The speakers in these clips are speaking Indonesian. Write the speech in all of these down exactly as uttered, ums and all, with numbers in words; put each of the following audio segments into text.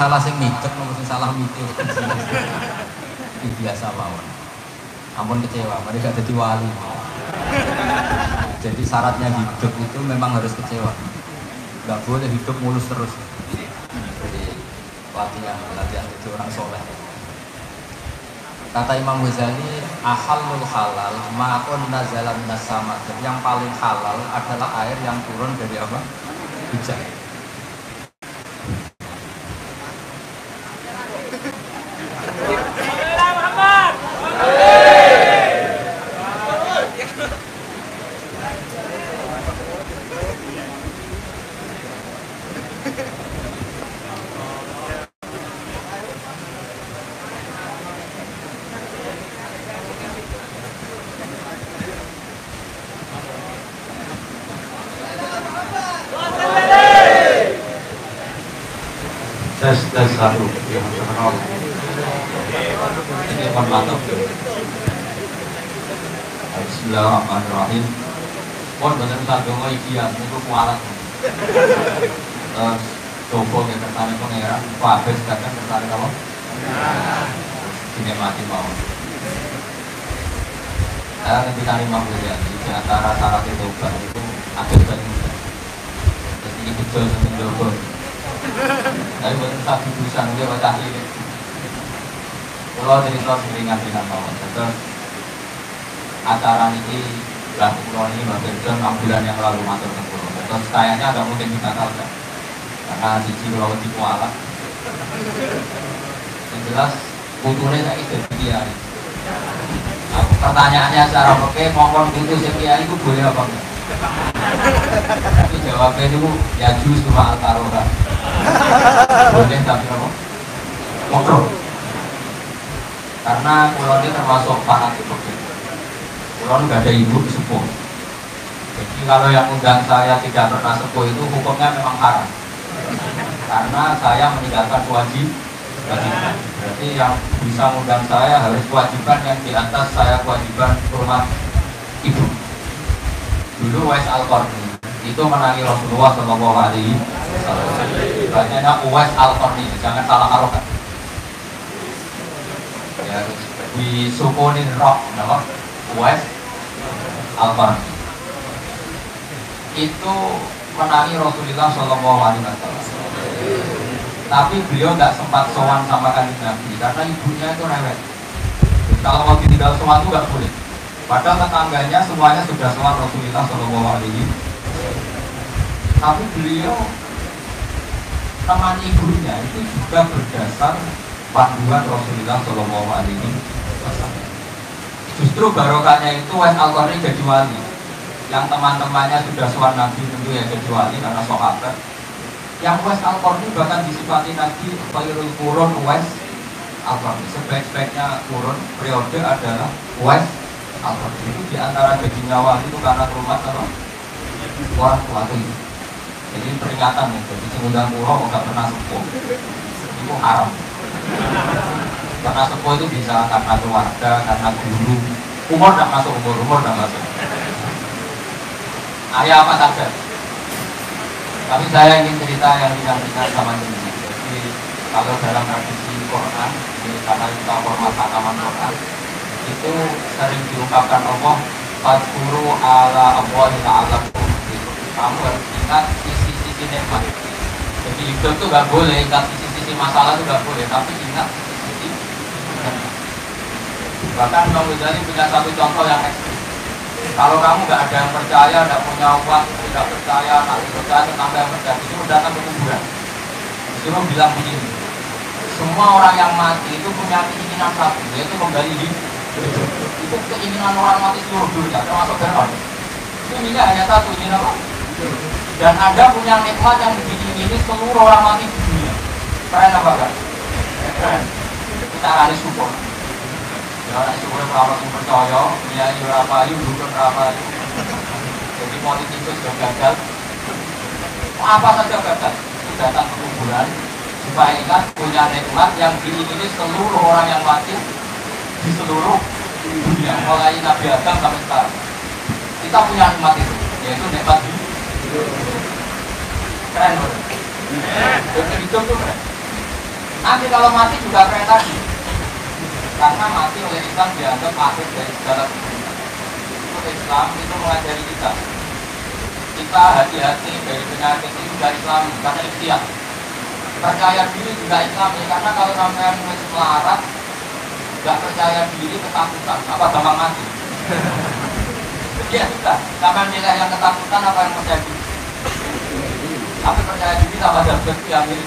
Salah sing mikir, nomor sing salah mikir biasa mawon. Ampun kecewa, mereka jadi wali. Jadi syaratnya hidup itu memang harus kecewa. Gak boleh hidup mulus terus. Jadi latihan, latihan itu orang soleh. Kata Imam Ghazali, ahalul halal ma'un nazalan nasamad. Yang paling halal adalah air yang turun dari apa? Hujan. Dan saya tidak pernah sepuh itu hukumnya memang haram karena saya meninggalkan wajib wajibkan. Berarti yang bisa mengundang saya harus kewajiban yang di atas saya kewajiban hormat ibu. Dulu Uwais Al-Qurni itu menangi Rasulullah shallallahu alaihi wasallam. Bacanya Uwais Al-Qurni, jangan salah harokat. ya, disukunin roh nama Uwais Al-Qurni. Itu menangi Rasulullah shallallahu alaihi wasallam, tapi beliau tidak sempat sowan sama Kanjeng Nabi karena ibunya itu rewel. Kalau mau ditinggal sowan itu nggak boleh. Padahal tetangganya semuanya sudah sowan Rasulullah shallallahu alaihi wasallam, tapi beliau temani ibunya itu juga berdasar panduan Rasulullah shallallahu alaihi wasallam. Justru barokahnya itu Uwais Al-Qurni jadi wali. Yang teman-temannya sudah sowan Nabi tentu ya jadi wali karena sahabat. Yang Uwais Al-Qurni bahkan disifati Nabi khairul qurun Uwais Al-Qurni, sebaik-baiknya qurun periode adalah Uwais Al-Qurni. Itu diantara jadinya wali itu karena rumah atau orang tua itu. Jadi peringatan ya, jadi semudah murah nggak pernah sepuh itu haram. Karena sepuh itu bisa karena keluarga, karena guru. Umur nggak masuk, umur umur nggak masuk. Ayah apa saja. Tapi saya ingin cerita yang ringan-ringan sama ini. Jadi kalau dalam tradisi Quran, karena kita hormat takaman Quran, itu sering diungkapkan Allah, Fadkuru ala Allah ta'alam. Kamu harus ingat sisi-sisi nikmat. Jadi hidup itu nggak boleh ingat sisi-sisi masalah itu nggak boleh, tapi ingat sisi. Bahkan Imam Ghazali punya satu contoh yang ekstrim. Kalau kamu nggak ada yang percaya, nggak punya uang, tidak percaya, tak percaya, tetangga yang percaya, disuruh datang ke kuburan, disuruh bilang begini, semua orang yang mati itu punya keinginan satu, yaitu kembali hidup. Itu keinginan orang mati seluruh dunia, termasuk Berlin. Itu ini hanya satu, ini apa? Dan Anda punya nikmat yang begini-gini seluruh orang mati di dunia. Keren apa kan? Keren. Kita harus support. Karena itu boleh berapa pun percaya, nilai berapa itu bukan berapa. Jadi politik itu sudah gagal. Apa saja gagal. Datang ke kuburan supaya ingat punya nikmat yang diingini seluruh orang yang mati di seluruh dunia. Mulai Nabi Adam sampai sekarang. Kita punya nikmat itu, yaitu nikmat hidup. Keren loh. Jadi hidup tuh keren. Nanti kalau mati juga keren lagi. Karena mati oleh Islam dianggap akhir dari segala keburukan. Oleh Islam itu mengajari kita, kita hati-hati dari penyakit itu dari Islam karena ikhtiar. Percaya diri juga Islam ya, karena kalau sampai mulai melarat, nggak percaya diri ketakutan, apa gampang mati. Jadi ya sudah, sampai nilai yang ketakutan apa yang percaya diri. Tapi percaya diri sama dapat diambil.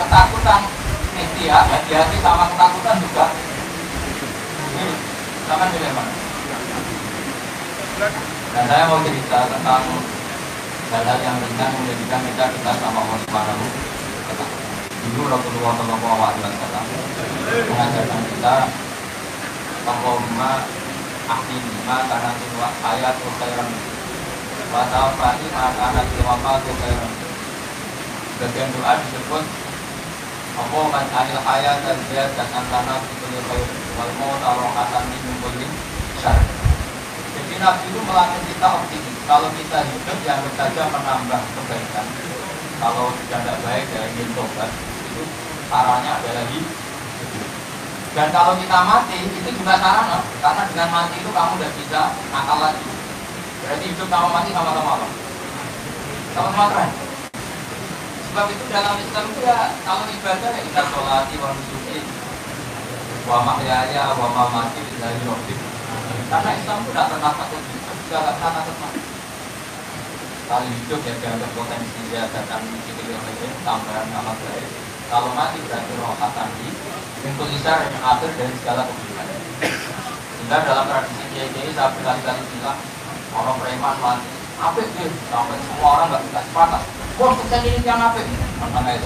Ketakutan. Ikhtiar, hati-hati sama ketakutan juga. Ini, sama nilai mana? Dan saya mau cerita tentang hal-hal yang ringan menjadikan kita kita sama Allah Subhanahu. Dulu Rasulullah shallallahu alaihi wasallam mengajarkan kita Allahumma ahdinima karena semua ayat Al-Qur'an. Bahasa Al-Qur'an karena semua Al-Qur'an. Bagian doa disebut Allahumma anil hayatan ziyadatan lana fi kulli khairin wal mauta rahatan min kulli syarr. Jadi Nabi itu melatih kita optimis. Kalau kita hidup yang saja menambah kebaikan. Kalau sudah tidak baik ya ingin tobat. Itu caranya adalah hidup. Dan kalau kita mati itu juga sarana. Karena dengan mati itu kamu tidak bisa nakal lagi. Berarti hidup sama mati sama-sama apa? Sama-sama keren. Sebab itu dalam Islam itu ya, kalau ibadah ya kita sholati wa nusuki wa mahyaya wa mamati dari Rabbik. Karena Islam itu tidak pernah takut hidup, juga tidak pernah takut mati. Kalau hidup ya dianggap potensi ya, datang dikit-dikit lagi, tambahan amat baik. Kalau mati berarti rohat tadi, untuk isar yang akhir dari segala kebutuhan. Sehingga dalam tradisi kiai-kiai saya berkali-kali bilang, orang preman mati, apik deh, sampai semua orang nggak bisa sepatas. Wah, saya ini yang apa? Tentang itu.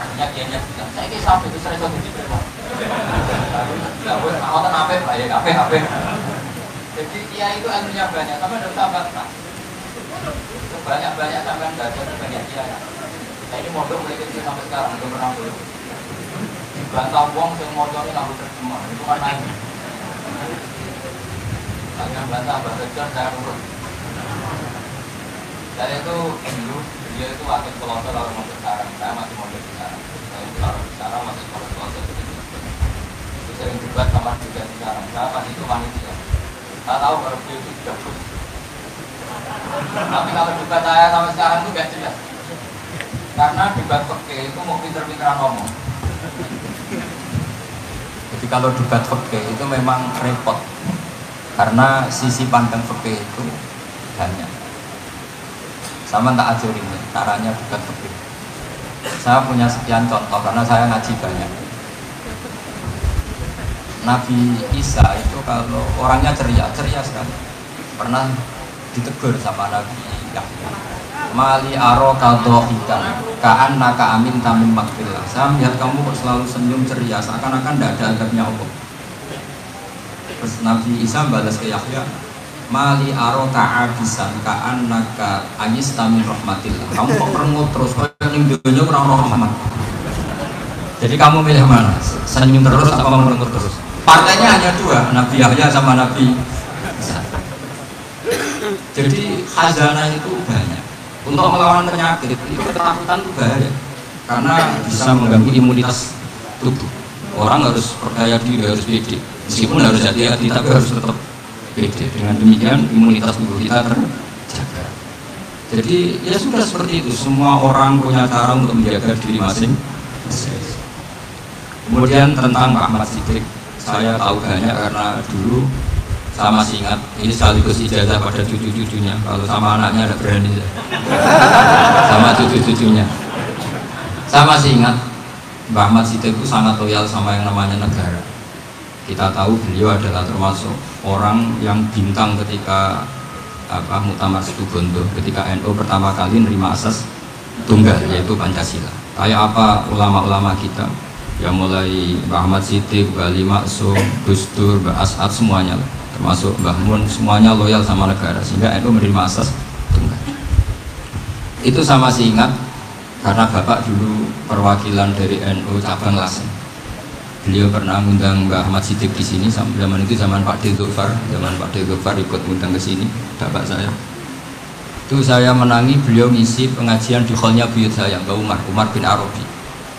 Akhirnya dia nyatakan, saya ini sampai itu saya satu jibril. Tidak boleh, kalau tak apa, bayar apa apa. Jadi dia itu anunya banyak, tapi ada sahabat tak? Banyak banyak sahabat belajar banyak dia. Saya ini modal mulai kecil sampai sekarang belum pernah dulu. Bantah uang saya modal ini lalu terjemah, itu kan naik. Akhirnya bantah belajar saya urut. Saya itu dulu, dia itu wakil pelosok lalu mau sekarang. Saya masih mau sekarang. Saya kalau sekarang masih kalau pelosok. sekarang. Saya pas itu manusia. Saya tahu kalau beliau itu tidak bagus. Tapi kalau debat saya sampai sekarang itu gak jelas. Karena debat fikih itu mau pinter-pinteran ngomong. Jadi kalau debat fikih itu memang repot. Karena sisi pandang fikih itu banyak. Sama tak ajarin caranya debat fikih. Saya punya sekian contoh karena saya ngaji banyak. Nabi Isa itu kalau orangnya ceria, ceria sekali. Pernah ditegur sama Nabi Yahya. Mali aro kadohikan, kaan naka amin tamim makfilah. Saya melihat kamu kok selalu senyum ceria, seakan-akan tidak ada adabnya Allah. Terus Nabi Isa balas ke Yahya, Mali aro ka'abisan, kaan naka ayis tamim rahmatillah. Kamu kok rengut terus, kok yang dunia kurang rahmat. Jadi kamu milih mana? Senyum terus apa merengut terus? Partainya hanya dua, Nabi Yahya sama Nabi Isa. Jadi khazanah itu banyak. Untuk melawan penyakit itu ketakutan itu bahaya, karena bisa mengganggu imunitas tubuh. Orang harus percaya diri, harus pede. Meskipun harus hati-hati, tapi harus tetap pede. Dengan demikian imunitas tubuh kita terjaga. Jadi ya sudah seperti itu. Semua orang punya cara untuk menjaga diri masing-masing. Kemudian tentang Pak Ahmad Siddiq, saya tahu banyak karena dulu sama masih ingat, ini sekaligus ijazah pada cucu-cucunya. Kalau sama anaknya ada berani sama cucu-cucunya. Saya masih ingat Mbah Ahmad Shiddiq itu sangat loyal sama yang namanya negara. Kita tahu beliau adalah termasuk orang yang bintang ketika apa Muktamar Situbondo, ketika N U pertama kali menerima asas tunggal yaitu Pancasila. Kayak apa ulama-ulama kita yang mulai Mbah Ahmad Shiddiq, Bali Maksum, Gus Dur, Mbah As'ad semuanya lah. Termasuk Mbah Mun, semuanya loyal sama negara sehingga N U menerima asas tunggal. Itu saya masih ingat karena Bapak dulu perwakilan dari N U cabang Lasem. Beliau pernah mengundang Mbah Ahmad Shiddiq di sini, zaman itu zaman Pak Deh zaman Pak Deh ikut mengundang ke sini Bapak saya. Itu saya menangi beliau ngisi pengajian di hallnya buyut saya Mbak Umar, Umar bin Arabi.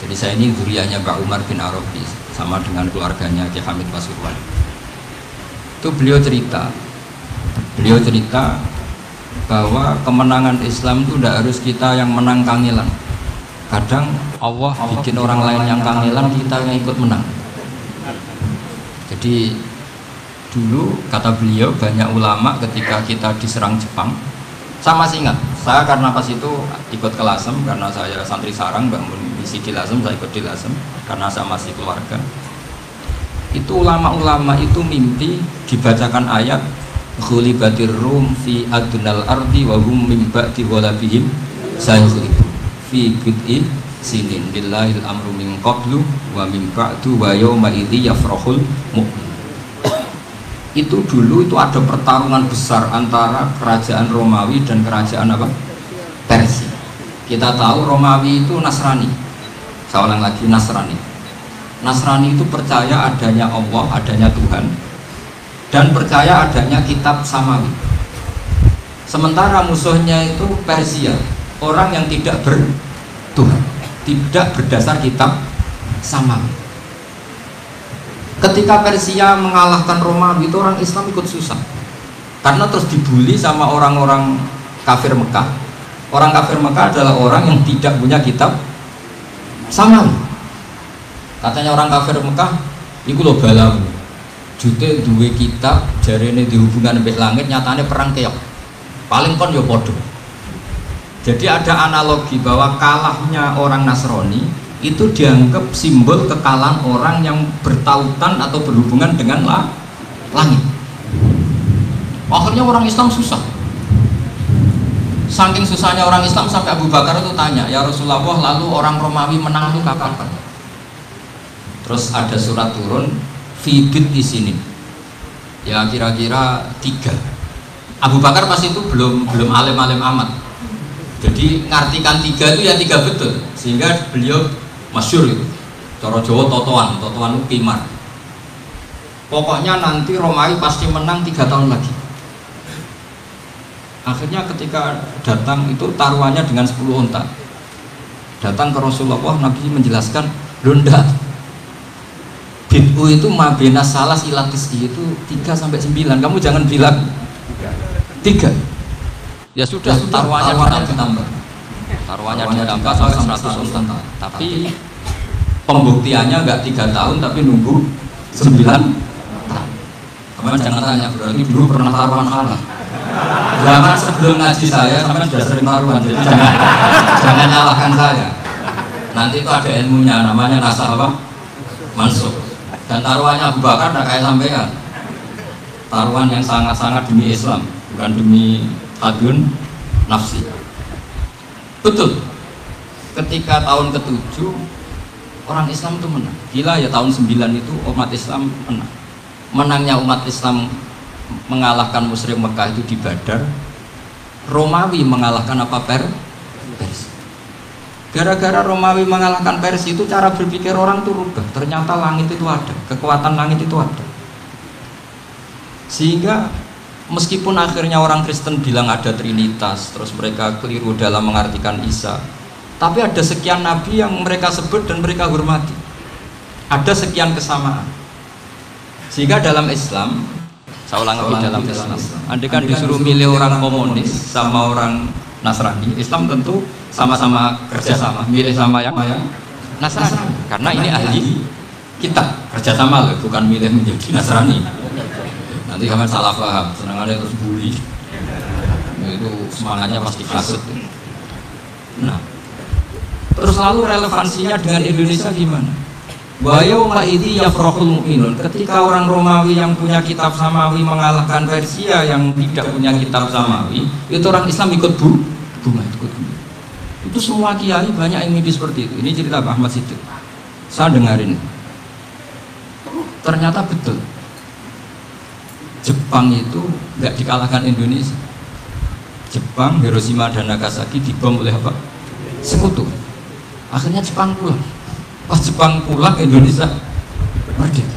Jadi saya ini duriannya Mbak Umar bin Arabi sama dengan keluarganya Pak Hamid Basirwan. Itu beliau cerita beliau cerita bahwa kemenangan Islam itu tidak harus kita yang menang kangilan. Kadang Allah, Allah bikin orang lain yang kangilan, kita yang ikut menang. Jadi dulu kata beliau banyak ulama ketika kita diserang Jepang. Saya masih ingat, saya karena pas itu ikut ke Lasem karena saya santri sarang, bangun misi di Lasem, saya ikut di Lasem karena saya masih keluarga. Itu ulama-ulama itu mimpi dibacakan ayat ghulibatir rum fi adnal ardi wa hum min ba'di ghalabihim sayaghlibun fi bid'i sinin billahil amru min qablu wa min ba'du wa yawma idzi yafrahul mu'min. Itu dulu itu ada pertarungan besar antara kerajaan Romawi dan kerajaan apa? Persia. Kita tahu Romawi itu Nasrani. Saya ulang lagi Nasrani. Nasrani itu percaya adanya Allah, adanya Tuhan, dan percaya adanya kitab samawi. Sementara musuhnya itu Persia, orang yang tidak bertuhan, tidak berdasar kitab samawi. Ketika Persia mengalahkan Romawi, itu orang Islam ikut susah, karena terus dibully sama orang-orang kafir Mekah. Orang kafir Mekah adalah orang yang tidak punya kitab samawi. Katanya orang kafir Mekah, iku lho balamu. Jute duwe kitab, jarene dihubungan mbek langit, nyatane perang keok. Paling kon ya padha. Jadi ada analogi bahwa kalahnya orang Nasrani itu dianggap simbol kekalahan orang yang bertautan atau berhubungan dengan la, langit. Akhirnya orang Islam susah. Saking susahnya orang Islam sampai Abu Bakar itu tanya, "Ya Rasulullah, lalu orang Romawi menang itu kapan?" Terus ada surat turun fibit di sini, ya kira-kira tiga. Abu Bakar pas itu belum belum alim-alim amat, jadi ngartikan tiga itu ya tiga betul, sehingga beliau masyhur itu. Coro Jawa totoan, totoan ukimar. Pokoknya nanti Romawi pasti menang tiga tahun lagi. Akhirnya ketika datang itu taruhannya dengan sepuluh unta. Datang ke Rasulullah, Nabi menjelaskan, lunda. bid'u itu mabena salah silatis itu tiga sampai sembilan. Kamu jangan bilang tiga. Ya sudah, taruhannya ditambah. Taruhannya ditambah sampai seratus tahun. Tapi pembuktiannya enggak tiga tahun tapi nunggu sembilan tahun. Kemarin jangan tanya, berarti dulu pernah taruhan salah. Zaman sebelum ngaji saya sampai sudah sering taruhan. Jadi jangan jangan nyalahkan saya. Nanti itu ada ilmunya namanya nasab apa? Mansuk. Dan taruhannya Abu Bakar enggak kayak sampean. Taruhan yang sangat-sangat demi Islam, bukan demi tabiun nafsi. Betul. Ketika tahun ketujuh orang Islam itu menang. Gila ya, tahun sembilan itu umat Islam menang. Menangnya umat Islam mengalahkan musyrik Mekah itu di Badar. Romawi mengalahkan apa? Per? Persia. Gara-gara Romawi mengalahkan Persia itu cara berpikir orang itu rubah. Ternyata langit itu ada, kekuatan langit itu ada. Sehingga meskipun akhirnya orang Kristen bilang ada Trinitas, terus mereka keliru dalam mengartikan Isa, tapi ada sekian nabi yang mereka sebut dan mereka hormati. Ada sekian kesamaan. Sehingga dalam Islam, saya ulang lagi, dalam Islam, andaikan disuruh milih orang komunis sama orang Nasrani, Islam tentu sama-sama kerjasama, milih sama yang Nasrani, karena ini ahli kita, kerjasama loh, bukan milih menjadi Nasrani. Nanti kalian salah paham, senangannya terus bully. Nah, itu semangatnya pasti kasut. Nah, terus lalu relevansinya dengan Indonesia gimana? Wa yauma idzi yafrahul mu'minun. Ketika orang Romawi yang punya kitab samawi mengalahkan Persia yang tidak punya kitab samawi, itu orang Islam ikut bu, bunga ikut. Itu semua kiai banyak yang mimpi seperti itu. Ini cerita Pak Ahmad Siddiq. Saya dengarin. Ternyata betul. Jepang itu nggak dikalahkan Indonesia. Jepang, Hiroshima dan Nagasaki dibom oleh apa? Sekutu. Akhirnya Jepang pulang. Pas Jepang pulang, Indonesia merdeka.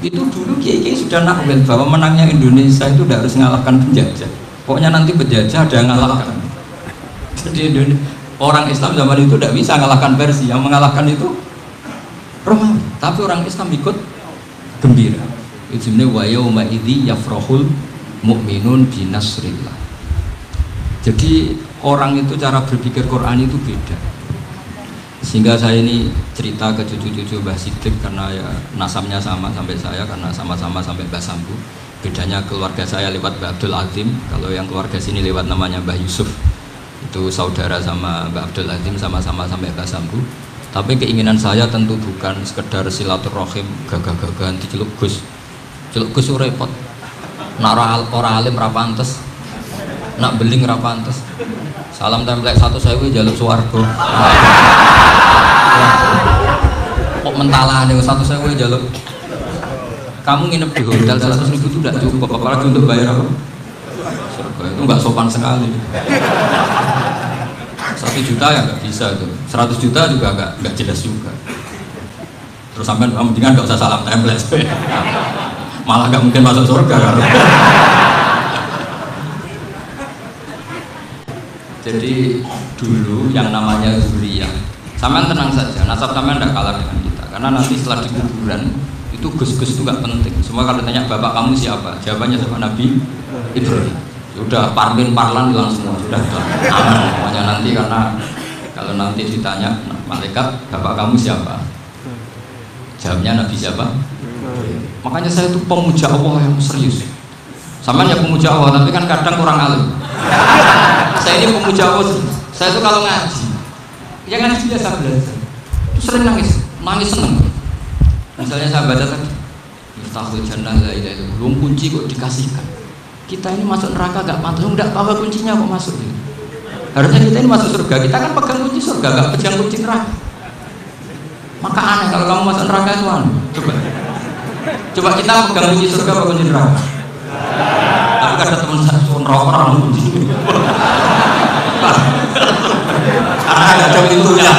Itu dulu kiai-kiai sudah nakwil bahwa menangnya Indonesia itu tidak harus mengalahkan penjajah. Pokoknya nanti penjajah ada yang mengalahkan. Jadi Indonesia, orang Islam zaman itu tidak bisa mengalahkan Persia. Yang mengalahkan itu Romawi. Tapi orang Islam ikut gembira. Ujimnya wa yauma idzi yafrahul mu'minun binasrillah. Jadi orang itu cara berpikir Quran itu beda. Sehingga saya ini cerita ke cucu-cucu Mbah Siddiq karena ya nasabnya sama sampai saya, karena sama-sama sampai Mbah Sambu. Bedanya keluarga saya lewat Mbak Abdul Azim, kalau yang keluarga sini lewat namanya Mbah Yusuf. Itu saudara sama Mbak Abdul Azim, sama-sama sampai Mbah Sambu. Tapi keinginan saya tentu bukan sekedar silaturahim gagah-gagahan di celuk Gus. Celuk Gus repot. Nak ora alim ra pantes. Nak beling ra pantes. Salam template satu sewu jaluk swarga. Kok mentalane satu sewu jaluk. Kamu nginep di hotel seratus ribu itu tidak cukup, apalagi untuk bayar apa? Surga itu enggak sopan sekali. Satu juta ya nggak bisa tuh, seratus juta juga nggak nggak jelas juga. Terus sampai mendingan nggak usah salam tempel, malah nggak mungkin masuk surga. Jadi dulu yang namanya zuriyah, sampean tenang saja, nasab sampean nggak kalah dengan kita, karena nanti setelah di kuburan itu gus-gus itu nggak penting. Semua kalau tanya bapak kamu siapa, jawabannya sama Nabi Ibrahim. Sudah parmin parlan hilang semua, sudah aman pokoknya nanti, karena kalau nanti ditanya malaikat bapak kamu siapa, jawabnya Nabi siapa. Makanya saya itu pemuja Allah yang serius. Sama ya pemuja Allah, tapi kan kadang kurang alim. Saya ini pemuja Allah, saya itu kalau ngaji ya kan biasa belajar itu sering nangis, nangis seneng. Misalnya saya baca tadi Miftahul Jannah la ilaha illallah, belum kunci kok dikasihkan. Kita ini masuk neraka gak pantas, enggak tahu kuncinya kok masuk. Harusnya kita ini masuk surga, kita kan pegang kunci surga, gak pegang kunci neraka. Maka aneh kalau kamu masuk neraka itu aneh. Coba, coba kita pegang kunci surga apa kunci neraka? Tapi ada teman satu neraka orang kunci. Karena gak ada pintunya.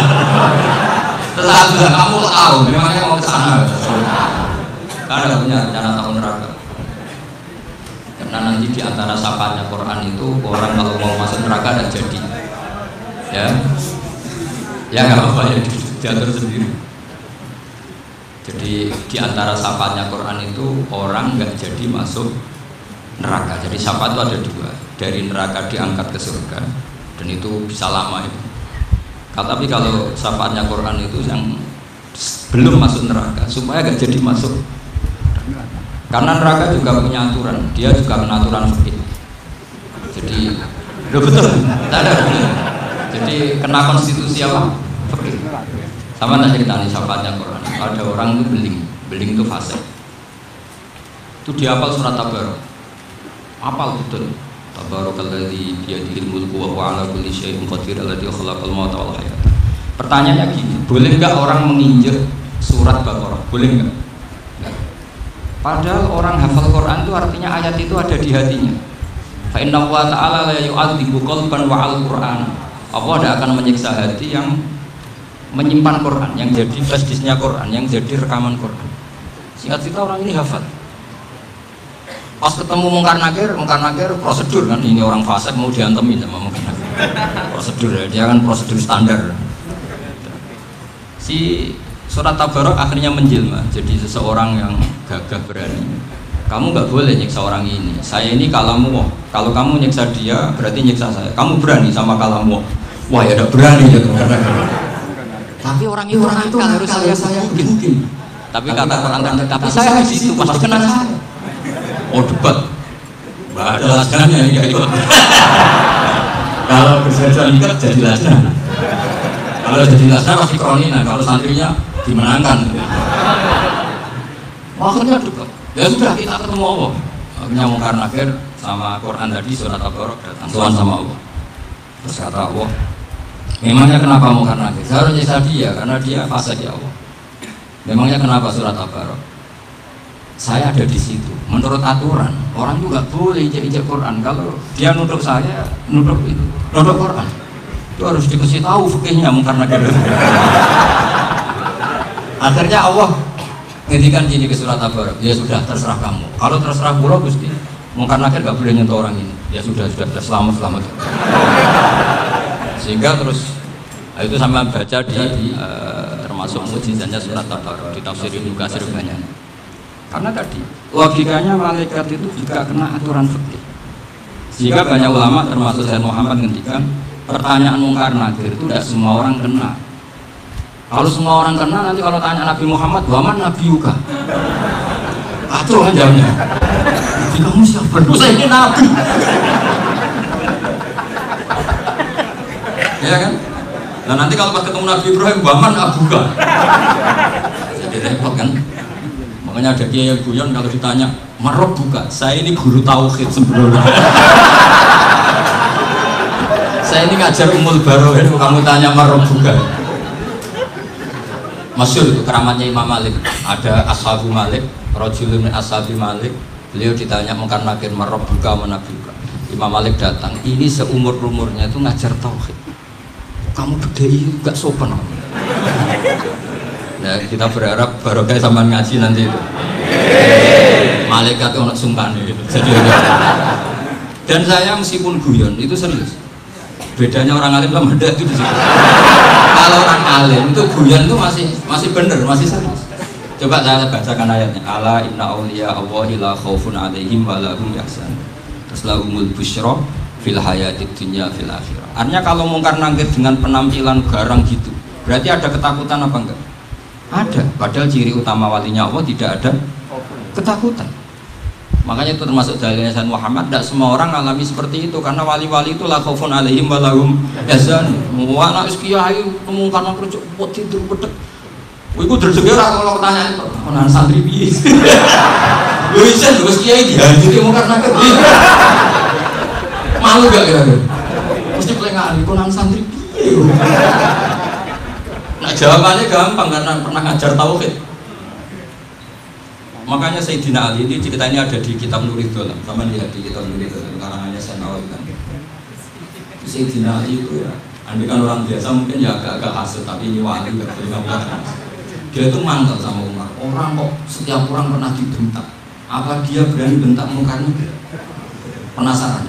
Tetapi kamu tahu, memangnya mau kesana? Karena gak punya rencana tahu neraka. Nah, nanti di antara sapanya Quran itu orang kalau mau masuk neraka tidak jadi, ya, ya nggak apa-apa ya diatur sendiri. Jadi di antara syafaatnya Quran itu orang nggak jadi masuk neraka. Jadi syafaat itu ada dua, dari neraka diangkat ke surga, dan itu bisa lama itu. Tapi kalau syafaatnya Quran itu yang belum masuk neraka, supaya nggak jadi masuk neraka. Karena neraka juga punya aturan, dia juga kena aturan fikih. Jadi udah betul, tidak ada. Jadi kena konstitusi apa? Fikih. Sama nanti kita nih syafaatnya Quran. Ada orang itu beling, beling itu fasik. Itu dia hafal surat Tabarok, hafal betul. Tabarokalladzi biyadihil mulku wa huwa ala kulli syai'in qadir alladzi khalaqal mauta wal hayata. Pertanyaannya gini, boleh nggak orang menginjek surat Baqarah? Boleh nggak? Padahal orang hafal Quran itu artinya ayat itu ada di hatinya. Fa inna wa ta'ala la yu'adzibu qalban wa al-Qur'an. Allah tidak akan menyiksa hati yang menyimpan Quran, yang jadi flashdisknya Quran, yang jadi rekaman Quran. Singkat cerita orang ini hafal. Pas ketemu Mungkar Nakir, Mungkar Nakir prosedur kan, ini orang fasik mau diantemin sama Mungkar Nakir. Prosedur ya, dia kan prosedur standar. Si surat Tabarok akhirnya menjelma, jadi seseorang yang gagah berani. Kamu nggak boleh nyiksa orang ini. Saya ini kalamu, kalau kamu nyiksa dia berarti nyiksa saya. Kamu berani sama kalamu? Wah ya tidak berani ya. Tapi orang itu orang itu harus saya saya mungkin. Tapi kata orang lain, tapi saya di situ pasti kena saya. Oh debat, bah ada alasannya ya itu. Kalau berselisih lingkar jadi alasan. Kalau jadi alasan pasti kronina. Kalau santrinya dimenangkan. Maksudnya debat. Ya sudah kita ketemu Allah. Akhirnya Mungkar Nakir sama Quran tadi surat Al-Baqarah datang tuan sama Allah. Terus kata Allah. Memangnya kenapa Mungkar Nakir? Saya harus nyiksa dia karena dia fasik ya Allah. Memangnya kenapa surat Tabarok? Saya ada di situ. Menurut aturan orang juga boleh injek-injek Quran. Kalau dia nunduk saya, nunduk itu, nunduk Quran. Itu harus dikasih tahu fikihnya Mungkar Nakir. Akhirnya Allah ngedikan gini ke surat Tabarok. Ya sudah terserah kamu. Kalau terserah pulau Gusti, Mungkar Nakir nggak boleh nyentuh orang ini. Ya sudah sudah, sudah selamat selamat. Sehingga terus itu sama baca di uh, termasuk mujizatnya surat Tabarok di tafsir Ibnu Katsir banyak. Karena tadi logikanya malaikat itu juga kena aturan fikih. Sehingga banyak ulama termasuk Sayyid Muhammad ngendikan pertanyaan Mungkar Nakir itu tidak semua orang kena. Kalau semua orang kena nanti kalau tanya Nabi Muhammad, "Waman Nabi Yuka?" Atau jawabnya, "Nabi kamu siapa?" "Saya ini Nabi." Ya kan? Nah nanti kalau pas ketemu Nabi Ibrahim, baman abuka, jadi repot kan? Makanya ada kiai guyon kalau ditanya, merok buka. Saya ini guru tauhid sebelumnya. Saya ini ngajar umul baru. Kamu tanya merok buka. Masyhur itu keramatnya Imam Malik. Ada ashabu Malik, rojulun ashabi Malik. Beliau ditanya Mungkar Nakir merok buka menabuka. Imam Malik datang. Ini seumur umurnya itu ngajar tauhid. Kamu bedai gak sopan. Nah, kita berharap barokah sama ngaji nanti itu. Malaikat orang sungkan gitu. Jadi dan saya meskipun guyon itu serius. Bedanya orang alim sama ndak itu di situ. Kalau orang alim itu guyon itu masih masih bener, masih serius. Coba saya bacakan ayatnya. Ala inna auliya Allahi la khaufun 'alaihim wa la hum yahzanun. Taslahumul busyra fil hayatid dunya fil akhirah. Artinya kalau Mungkar Nakir dengan penampilan garang gitu, berarti ada ketakutan apa enggak? Ada. Padahal ciri utama walinya Allah tidak ada ketakutan. Makanya itu termasuk dalilnya Sayyid Muhammad, tidak semua orang alami seperti itu karena wali-wali itu la khaufun 'alaihim wa lahum yahzan. Wa ana iskiyahi Mungkar Nakir copot tidur bedek. Iku derjeger kalau tanya ana santri piye. Lho isen wis kiai dihanjuri Mungkar Nakir. Malu gak ya? Mesti pelengahan itu nang santri piye. Nah jawabannya gampang karena pernah ngajar tauhid. Makanya Sayyidina Ali ini ceritanya ada di kitab Nurul Dolam. Sama lihat di kitab Nurul Dolam karangannya Sanawi kan. Sayyidina Ali itu ya, andai kan orang biasa mungkin ya agak-agak hasut tapi ini wali gak boleh ngapain. Dia itu mantap sama Umar. Orang kok setiap orang pernah dibentak. Apa dia berani bentak Mungkar Nakir? Penasaran.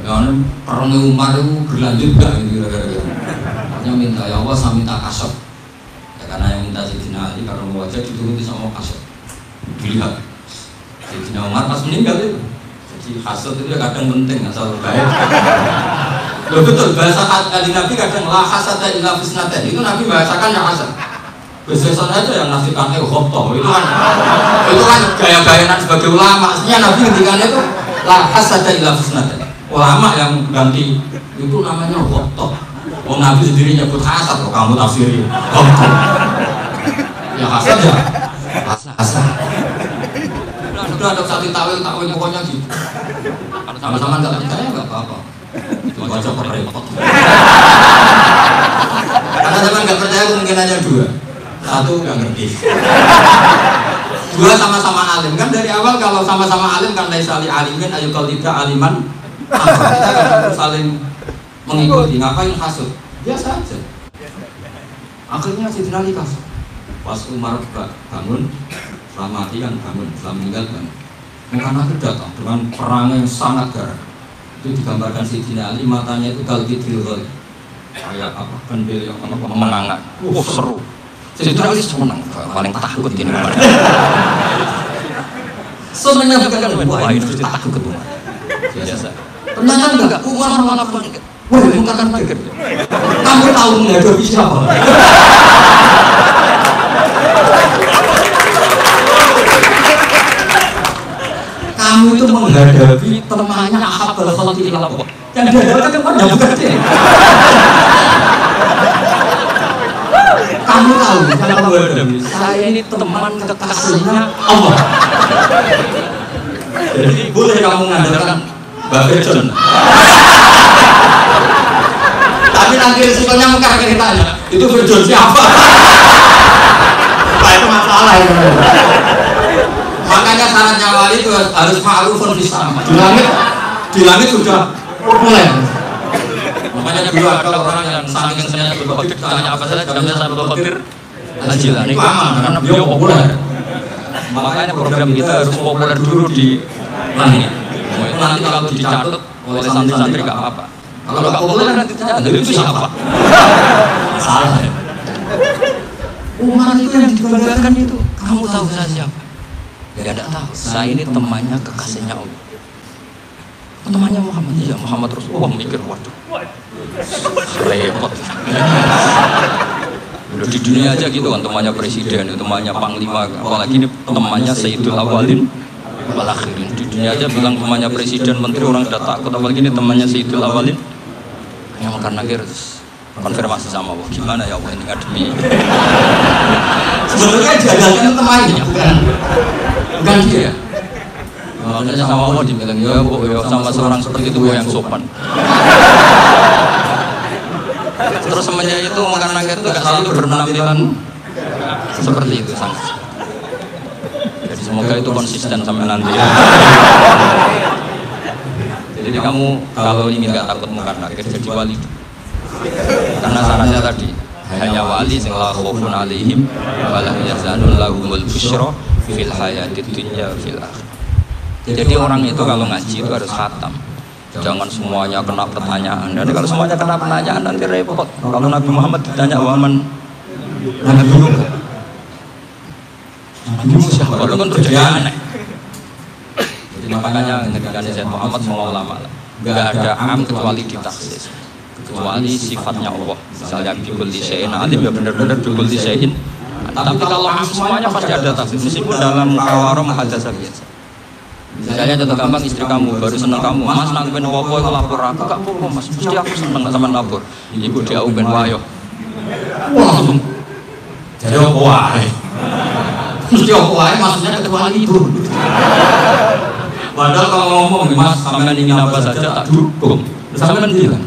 Karena perang Umar itu berlanjut gak gitu, kira-kira. Makanya minta ya Allah, saya minta kasab. karena yang minta Sayyidina Ali karena mau wajah dituruti sama kasut dilihat Sayyidina Umar pas meninggal itu jadi kasut itu kadang penting asal berbaik loh betul bahasa kali Nabi kadang la hasada illa fisnatain itu Nabi bahasakan yang hasad biasanya aja yang nasib aneh khobtoh itu kan itu kan gaya-gayaan sebagai ulama aslinya Nabi ngendikannya itu la hasada illa fisnatain ulama yang ganti itu namanya khobtoh. Oh Nabi sendiri nyebut hasad kok kamu tafsiri khobtoh ya hasad ya hasad hasad udah udah ada satu tawil tawil pokoknya gitu sama-sama gak percaya gak apa-apa itu aja perrepot karena teman gak percaya kemungkinannya dua satu gak ngerti dua sama-sama alim kan dari awal kalau sama-sama alim kan dari saling alimin ayo kalau tidak aliman apa kita kan saling mengikuti, ngapain hasut? Biasa aja. Akhirnya si Dinali kasut. Pas Umar bangun, selama mati kan bangun, selama meninggal kan. Mungkar Nakir datang dengan perang yang sangat garang. Itu digambarkan si Dinali matanya itu kalkidil kali. Kayak apa? Kendil yang apa? Menangak. Oh seru. Si Dinali senang, paling takut ini. Sebenarnya bukan buah ini takut ketemu. Biasa. Ternyata enggak Umar malah panik. Wah, Mungkar Nakir. Kamu tahu nggak ada bisa? Kamu itu menghadapi temannya Ahab kalau tidak lapor. Yang dihadapi kan yang bukan dia. Kamu tahu kalau ada bisa? Saya ini teman kekasihnya Allah. Jadi boleh kamu mengandalkan Mbak Bejon. Tapi nanti risikonya Mungkar Nakir ditanya itu berjodoh siapa? Nah itu masalah itu makanya syaratnya wali itu harus ma'rufun fis sama di langit di langit sudah mulai makanya dulu ada orang yang saking senangnya Abdul Qadir tanya apa saja karena saya Abdul Qadir Al-Jilani itu aman karena beliau populer makanya program kita harus populer dulu di langit nanti kalau dicatut oleh santri-santri gak apa-apa kalau nggak boleh nanti tidak ada itu siapa? Salah ya? Umar itu yang dibanggakan itu kamu tahu saya siapa? Ya tidak tahu, saya ini temannya kekasihnya Allah temannya Muhammad, iya Muhammad Rasulullah mikir waduh repot udah di dunia aja gitu kan temannya presiden, temannya panglima apalagi ini temannya Sayyidul Awalin wal Akhirin di dunia aja bilang temannya presiden, menteri orang sudah takut apalagi ini temannya Sayyidul Awalin yang Mungkar Nakir terus konfirmasi sama Allah gimana ya Allah ini gak demi sebenarnya jalannya temannya bukan bukan dia makanya sama Allah dibilang ya sama seorang seperti itu yang sopan terus semenjak itu Mungkar Nakir itu gak selalu berpenampilan seperti itu sangat jadi semoga itu konsisten sampai nanti jadi kamu kalau ingin gak takut Mungkar Nakir jadi wali karena sarannya tadi hanya wali sing la khaufun alaihim wa la hum yahzanun lahumul busyra fil hayatid dunya fil akhirah jadi orang itu kalau ngaji itu harus khatam jangan semuanya kena pertanyaan dan kalau semuanya kena pertanyaan nanti repot kalau Nabi Muhammad ditanya waman Nabi Musa Nabi Musa kalau kan terjadi aneh jadi makanya ngendikannya Sayyid Muhammad sallallahu alaihi wasallam enggak ada am kecuali ditaksis kecuali sifatnya Allah misalnya bikul disein alim ya benar-benar bikul disein tapi kalau am semuanya pasti ada taksis meskipun dalam kawarong hadatsah biasa misalnya contoh gampang istri kamu baru seneng kamu mas nang ben wopo iku lapor aku gak apa-apa mas mesti aku seneng sampean lapor ibu dia ben wayo wah jadi opo wae mesti opo wae maksudnya kecuali ibu padahal kalau ngomong mas sampean ingin apa saja tak dukung terus sampean bilang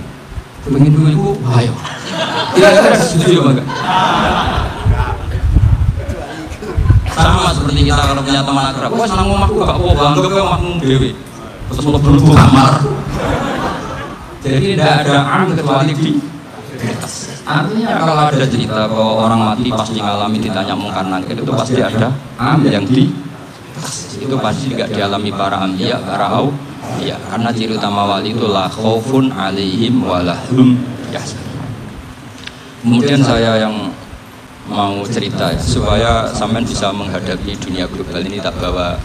pengen duitku ayo kira-kira setuju enggak sama seperti kita kalau punya teman akrab wah senang omahku gak apa-apa anggap ya omahmu dewe terus lo beruntung kamar jadi tidak ada am kecuali di atas artinya kalau ada cerita bahwa orang mati pasti ngalami ditanya Mungkar Nakir itu pasti ada am yang di itu pasti tidak dialami para ambiya, para au ya, karena ciri utama wali itu la khaufun alaihim wa lahum yahzanun. Kemudian saya yang mau cerita supaya sampean bisa menghadapi dunia global ini. Tak bawa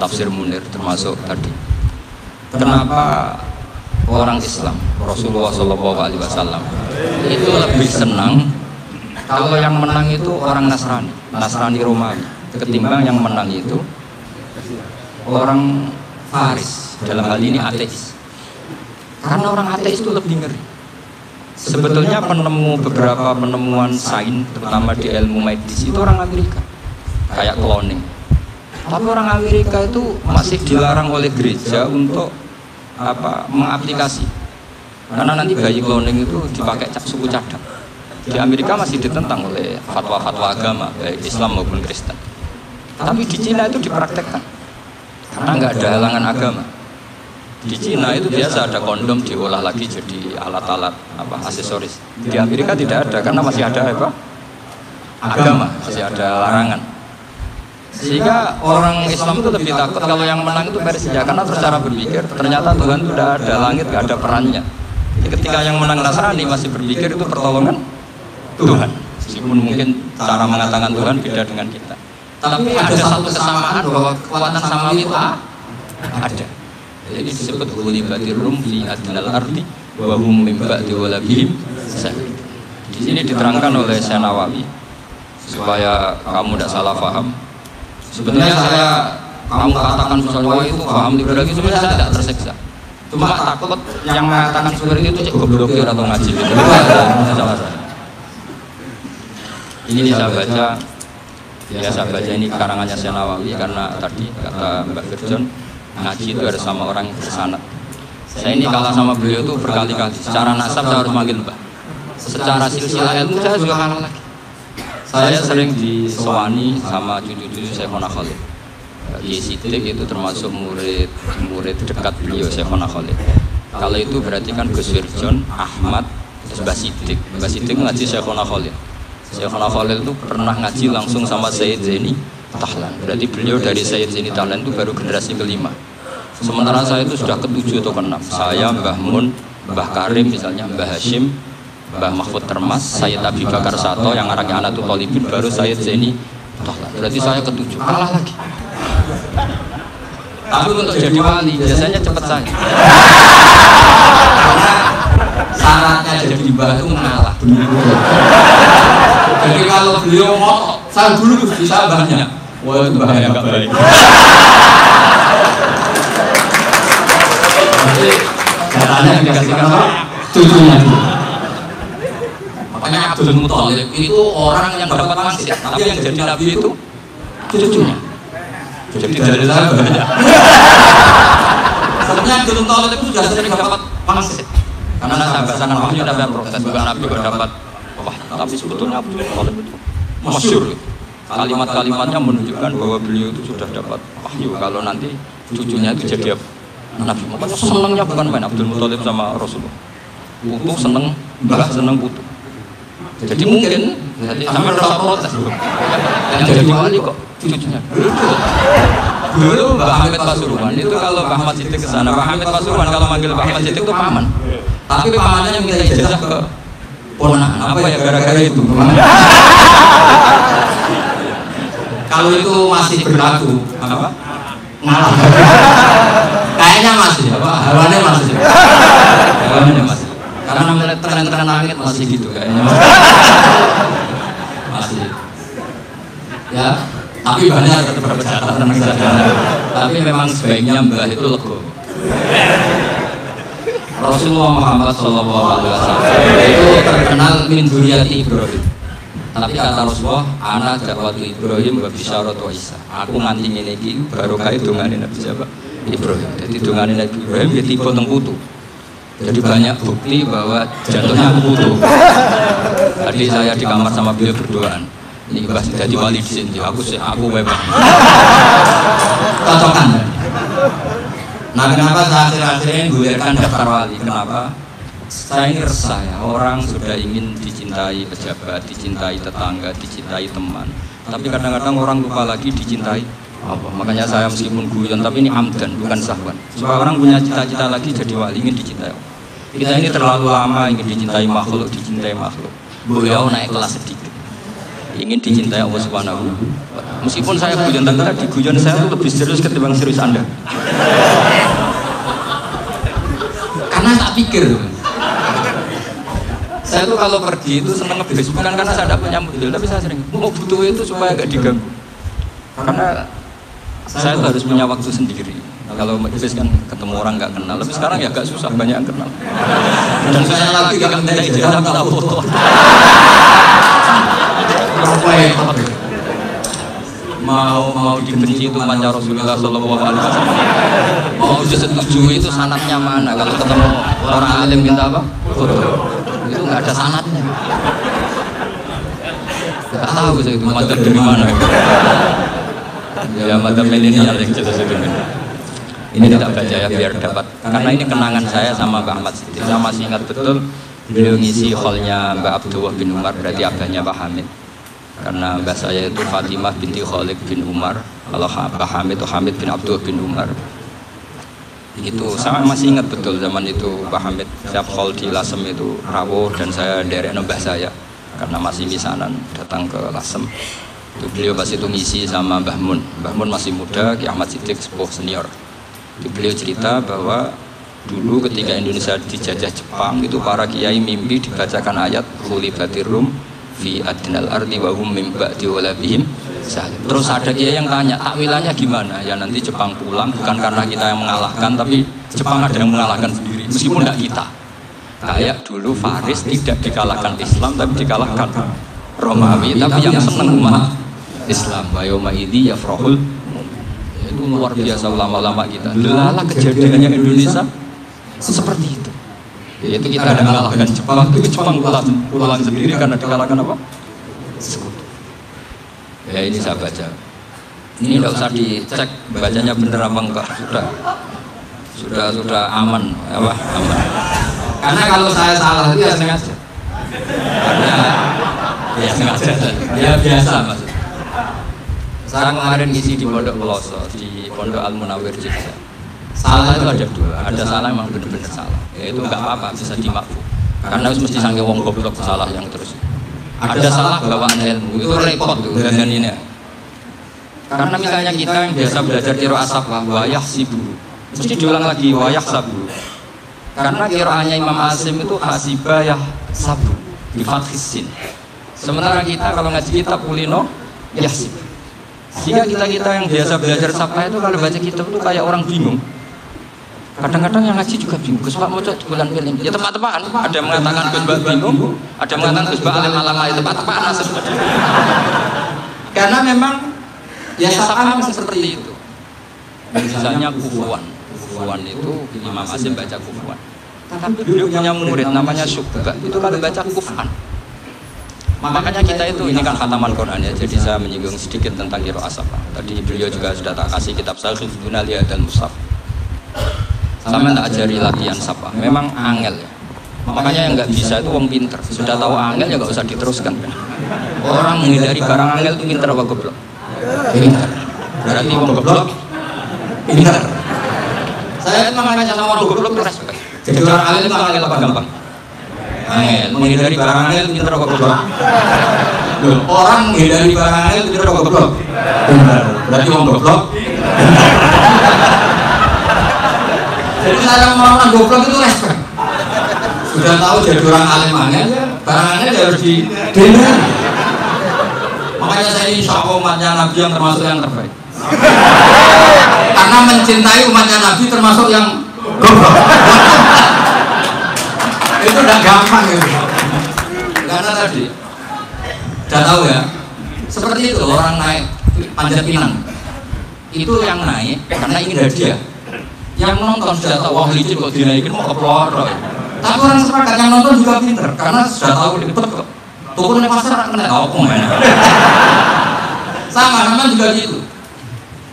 tafsir Munir termasuk tadi, kenapa orang Islam Rasulullah shallallahu alaihi wasallam itu lebih senang kalau yang menang itu orang Nasrani, Nasrani Romawi, ketimbang yang menang itu orang Faris, dalam hal ini ateis. Karena orang ateis itu lebih ngeri. Sebetulnya penemu beberapa penemuan sains, terutama di ilmu medis, itu orang Amerika, kayak cloning. Tapi orang Amerika itu masih dilarang oleh gereja untuk apa mengaplikasi, karena nanti bayi cloning itu dipakai suku cadang. Di Amerika masih ditentang oleh fatwa-fatwa agama, baik Islam maupun Kristen. Tapi di Cina itu dipraktekkan, karena nggak ada halangan agama. Di Cina itu biasa ada kondom diolah lagi jadi alat-alat apa aksesoris. Di Amerika tidak ada karena masih ada apa agama, masih ada larangan. Sehingga orang Islam itu lebih takut kalau yang menang itu Persia, karena secara berpikir ternyata Tuhan itu tidak ada, langit tidak ada perannya. Jadi ketika yang menang Nasrani masih berpikir itu pertolongan Tuhan, meskipun mungkin cara mengatakan Tuhan beda dengan kita. Tapi ada satu kesamaan bahwa kekuatan samawi itu ada. Jadi disebut hulibatir rum fi adnal ardi wa hum min ba'di walabihim. Di sini diterangkan oleh Syekh Nawawi supaya kamu tidak salah paham. Sebenarnya saya kamu katakan misalnya itu paham liberal, sebenarnya saya tidak tersiksa. Cuma takut yang mengatakan seperti itu cek goblokir atau ngaji. Ini saya baca, ya saya baca ini karangannya Syekh Nawawi, karena tadi kata Mbak Virjon, ngaji itu harus sama orang yang bersanad. Saya ini kalah sama beliau itu berkali-kali. Secara nasab saya harus manggil Mbah, secara silsilah ilmu saya juga kalah lagi. Saya sering disewani sama cucu-cucu Syekh Khalid. Kiai Siddiq itu termasuk murid murid dekat beliau Syekh Khalid. Kalau itu berarti kan Gus Virjon, Ahmad, Mbah Siddiq. Mbah Siddiq ngaji Syekh Khalid. Syekh Khalid itu pernah ngaji langsung sama Said Zaini Tahlan. Berarti beliau dari Sayyid Zaini Tahlan itu baru generasi kelima. Sementara saya itu sudah ketujuh atau keenam. Saya, Mbah Mun, Mbah Karim misalnya, Mbah Hashim, Mbah Mahfud Termas, Sayyid Abi Bakar Sato yang arahnya Anatul Talibin, baru Sayyid Zaini Tahlan. Berarti saya ketujuh, kalah lagi. Tapi untuk jadi wali biasanya cepat saya. Karena syaratnya jadi mbah itu mengalah. Jadi kalau beliau mau saya dulu bisa banyak. Wah itu bahaya nggak balik. Jadi katanya yang dikasihkan apa? Cucunya. Makanya Abdul Muttalib itu orang yang dapat maksiat, tapi yang jadi nabi itu cucunya. Jadi dari saya banyak. Sebenarnya Abdul Muttalib itu sudah sering dapat maksiat. Karena sahabat-sahabat nabi sudah dapat protes, bukan nabi sudah dapat wahyu. Tapi sebetulnya Abdul Muttalib itu masyhur. Kalimat-kalimatnya menunjukkan bahwa beliau itu sudah dapat wahyu kalau nanti cucunya itu jadi Nabi Muhammad. Senengnya bukan main Abdul Muttalib sama Rasulullah. Putu seneng, mbah seneng putu. Jadi mungkin sampai rasa protes yang jadi wali kok cucunya. Dulu Pak Ahmad Basirwan itu kalau Pak Ahmad Siddiq kesana, Pak Ahmad Basirwan kalau manggil Pak Ahmad Siddiq itu paman. Tapi pamannya minta ijazah ke ponakan. Apa ya gara-gara itu? Kalau itu masih berlaku, apa? Ngalah. Kayaknya masih, apa? Hawannya masih. Hawannya masih. Karena namanya tren-tren langit masih gitu kayaknya. Masih. Ya, tapi banyak tetap berbicara tentang kesadaran. Tapi memang sebaiknya mbah itu lego. Rasulullah Muhammad shallallahu alaihi wasallam itu terkenal min duriyati Ibrahim. Tapi kata Rasulullah, anak dakwatu Ibrahim wa bisyarat wa Isa. Aku nganti ngene iki baru kae dongane Nabi siapa? Ibrahim. Jadi dongane Nabi Ibrahim ya tipe teng putu. Jadi banyak bukti bahwa jatuhnya putu. Tadi saya di kamar sama beliau berduaan. Ini bahas jadi wali di sini. Aku sih aku bebas. Cocokan. Nah kenapa saya akhir-akhirnya gulirkan daftar wali? Kenapa? Saya ini resah ya, orang sudah ingin dicintai pejabat, dicintai tetangga, dicintai teman, tapi kadang-kadang orang lupa lagi dicintai apa. Makanya saya meskipun guyon, tapi ini amdan, bukan sahwan. Supaya orang punya cita-cita lagi jadi wali, ingin dicintai. Kita ini terlalu lama ingin dicintai makhluk, dicintai makhluk. Beliau naik kelas sedikit. ingin dicintai Allah Subhanahu wa Ta'ala. Meskipun saya guyon tadi, guyon saya itu lebih serius ketimbang serius Anda. Karena tak pikir. Saya tuh kalau pergi itu senang ngebis, bukan karena saya dapat nyambut, tapi saya sering mau butuh itu supaya gak diganggu. Karena saya tuh harus punya waktu sendiri. Kalau ngebis kan ketemu orang gak kenal, tapi sekarang ya gak susah, banyak yang kenal. Dan saya lagi gak minta ijazah, gak tahu foto. Mau mau dibenci itu manca Rasulullah shallallahu alaihi wasallam. Mau disetujui itu sanatnya mana? Kalau ketemu orang alim minta apa? Foto. Itu nggak ada sanatnya, nggak tahu saya itu madzhab dari mana. Ya madzhab milenial yang cerita sebelumnya. Ini tidak baca ya biar dapat, karena ini kenangan saya sama Pak Ahmad Siddiq. Saya masih ingat betul beliau ngisi hallnya Mbak Abdul bin Umar, berarti abahnya Pak Hamid. Karena mbak saya itu Fatimah binti Khalid bin Umar, kalau Pak Hamid itu Hamid bin Abdul bin Umar. Itu saya masih ingat betul zaman itu Pak Hamid siap hall di Lasem itu rawuh, dan saya derek mbah saya karena masih misanan datang ke Lasem itu, beliau pas itu ngisi sama Mbah Mun. Mbah Mun masih muda, Ki Ahmad Siddiq sepuh senior itu. Beliau cerita bahwa dulu ketika Indonesia dijajah Jepang itu para kiai mimpi dibacakan ayat Khulibatirum fi adnal ardi wa hum min ba'di walabihim. Terus ada dia yang tanya, takwilannya gimana? Ya nanti Jepang pulang, bukan karena kita yang mengalahkan, tapi Jepang ada yang mengalahkan sendiri, meskipun tidak kita. Kayak dulu Faris tidak dikalahkan Islam, tapi dikalahkan Romawi, tapi yang senang umat Islam. Bayoma ini ya frohul. Itu luar biasa ulama-ulama kita. Lala kejadiannya Indonesia seperti itu. Yaitu kita ada mengalahkan Jepang, itu Jepang pulang, pulang sendiri karena dikalahkan apa? Ya ini saya baca. Ini tidak usah dicek bacanya bener apa enggak, sudah sudah sudah aman, apa aman. Karena kalau saya salah itu ya sengaja. Karena ya sengaja, ya biasa maksud. Saya kemarin ngisi di Pondok Peloso, di Pondok Al Munawir Jogja. Salah itu ada dua, ada salah memang benar-benar salah. Ya itu enggak apa-apa, bisa dimaafkan. Karena harus mesti sange wong goblok salah yang terus. Ada, ada salah bawaan ilmu, itu repot tuh dengan ini. Karena misalnya kita yang biasa belajar qiraat ashabah, wayah sibu, mesti diulang lagi wayah sabu. Karena qiraatnya Imam Asim itu hasibah yah sabu bi fathis sin. Sementara kita kalau ngaji kitab kulino yahsib. Sehingga kita-kita yang biasa belajar sabah itu kalau baca kitab itu kayak orang bingung. Kadang-kadang yang ngaji juga bingung, Gus Pak mau cek bulan piling. Ya tepat-tepatan, ada yang mengatakan Gus Pak bingung, ada yang mengatakan Gus Pak alim-alamah, ya tepat-tepatan seperti itu. Karena memang ya sapaan seperti itu. Misalnya kufuan, kufuan itu Imam Asim baca kufuan. Tapi beliau punya murid namanya Syukba, itu kalau baca kufuan. Makanya kita itu, ini kan khataman Quran ya, jadi saya menyinggung sedikit tentang qiraat ashabah. Tadi beliau juga sudah tak kasih kitab Sahih Dinali dan Mushaf. Sama tak ajari latihan sapa, memang angel ya. Makanya yang nggak bisa itu wong pinter. Sudah tahu angel ya nggak usah diteruskan. Orang menghindari barang angel itu pinter apa goblok? Pinter. Berarti wong goblok pinter. Saya memang nanya sama orang goblok itu respect. Jadi orang angel itu angel apa gampang? Angel. Menghindari barang angel itu pinter apa goblok? Orang menghindari barang angel itu pinter apa goblok? Pinter. Berarti wong goblok. Jadi saya mau orang goblok itu respect. Sudah tahu jadi orang alim angel, barang angel harus dihindari. Makanya saya insya Allah umatnya Nabi yang termasuk yang terbaik. Karena mencintai umatnya Nabi termasuk yang goblok. Itu udah gampang gitu. Karena tadi sudah tahu ya. Seperti itu orang naik panjat pinang. Itu yang naik karena ingin hadiah. Yang menonton sudah tahu, wah licin kok dinaikin, mau keplorok. Tapi orang sepakat yang nonton juga pinter, karena sudah tahu deket kok. Tukurnya pasar kena tahu kemana. Sama, sama juga gitu.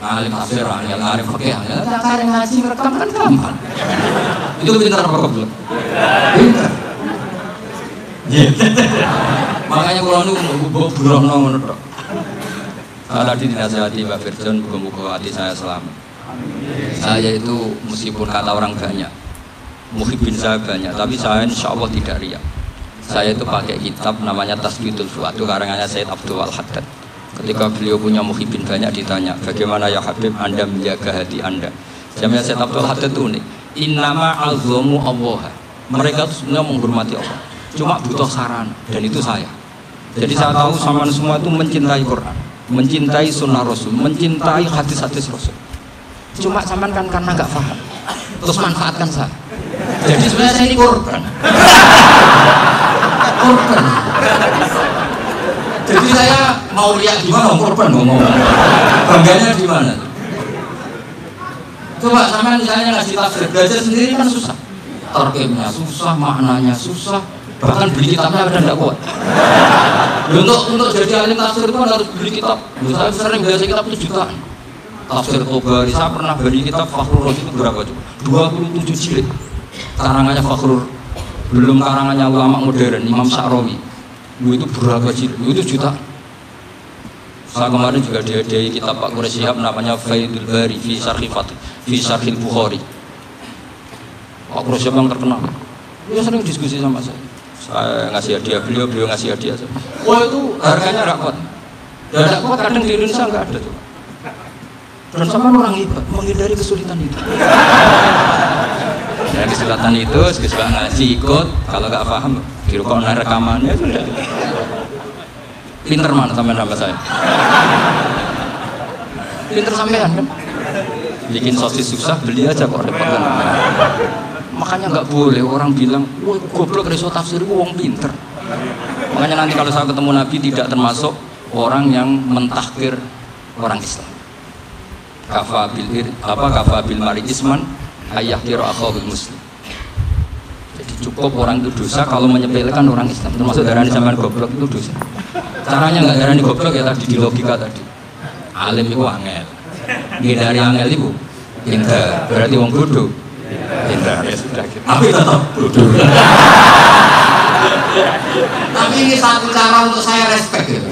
Alim tafsir, alim alim fakih, alim cari ngaji ngerekam kan gampang. Itu pinter apa goblok? Pinter. Makanya kalau nu buron ngono tok. Tadi dinasihati Mbak Virjon, muga-muga hati saya selamat. Saya itu meskipun kata orang banyak muhibin saya banyak, tapi saya insya Allah tidak riak. saya itu pakai kitab namanya Tasbitul Fuadu karangannya Said Abdul Al-Haddad. Ketika beliau punya muhibin banyak ditanya, bagaimana ya Habib Anda menjaga hati Anda? Jamnya Said Abdul Al-Haddad itu unik. Innama azumu Allah. Mereka sebenarnya menghormati Allah, cuma butuh saran, dan itu saya. Jadi saya tahu sama semua itu mencintai Quran, mencintai sunnah Rasul, mencintai hadis-hadis Rasul. Cuma saman kan karena nggak paham, terus manfaatkan saya. Jadi sebenarnya saya ini korban. Korban. Jadi saya mau lihat di mana korban ngomong. Bangganya di mana? Coba sama misalnya ngasih tafsir belajar sendiri kan susah. Terkemnya susah, maknanya susah. Bahkan beli kitabnya ada nggak kuat. Untuk untuk jadi alim tafsir itu harus beli kitab. Saya sering belajar kitab itu jutaan. Tafsir Tobari, saya pernah beli kitab Fakhrul Rozi itu berapa coba? dua puluh tujuh jilid. Karangannya Fakhrul, belum karangannya ulama modern, Imam Syafi'i. Itu berapa jilid? Itu juta. Saya kemarin juga dihadiahi kitab Pak Quraisy Syihab namanya Faidul Bari fi Syarh Fath, fi Syarh Bukhari. Pak Quraisy Syihab yang terkenal. Dia sering diskusi sama saya. Saya ngasih hadiah beliau, beliau ngasih hadiah saya. Wah, itu harganya rapat. Dan rapat kadang di Indonesia nggak ada tuh. Dan sama orang hebat menghindari kesulitan itu. Dari kesulitan itu, sekitar ngaji ikut, kalau nggak paham, dirukau naik rekamannya sudah. Pinter mana sampai nama saya? Pinter sampean kan? Bikin sosis susah, beli aja kok repot kan? Makanya nggak boleh orang bilang, wah goblok reso tafsir, wong pinter. Makanya nanti kalau saya ketemu Nabi tidak termasuk orang yang mentahkir orang Islam. Kafa bil apa kafa bil mari isman ayyahtira akhul muslim. Jadi cukup orang itu dosa kalau menyepelekan orang Islam. Termasuk darani zaman goblok itu dosa. Caranya enggak darani goblok ya tadi di logika tadi. Alim itu angel. Ngindari angel itu pinter. Berarti wong bodoh. Pinter ya sudah gitu. Tapi tetap bodoh. Tapi ini satu cara untuk saya respek gitu.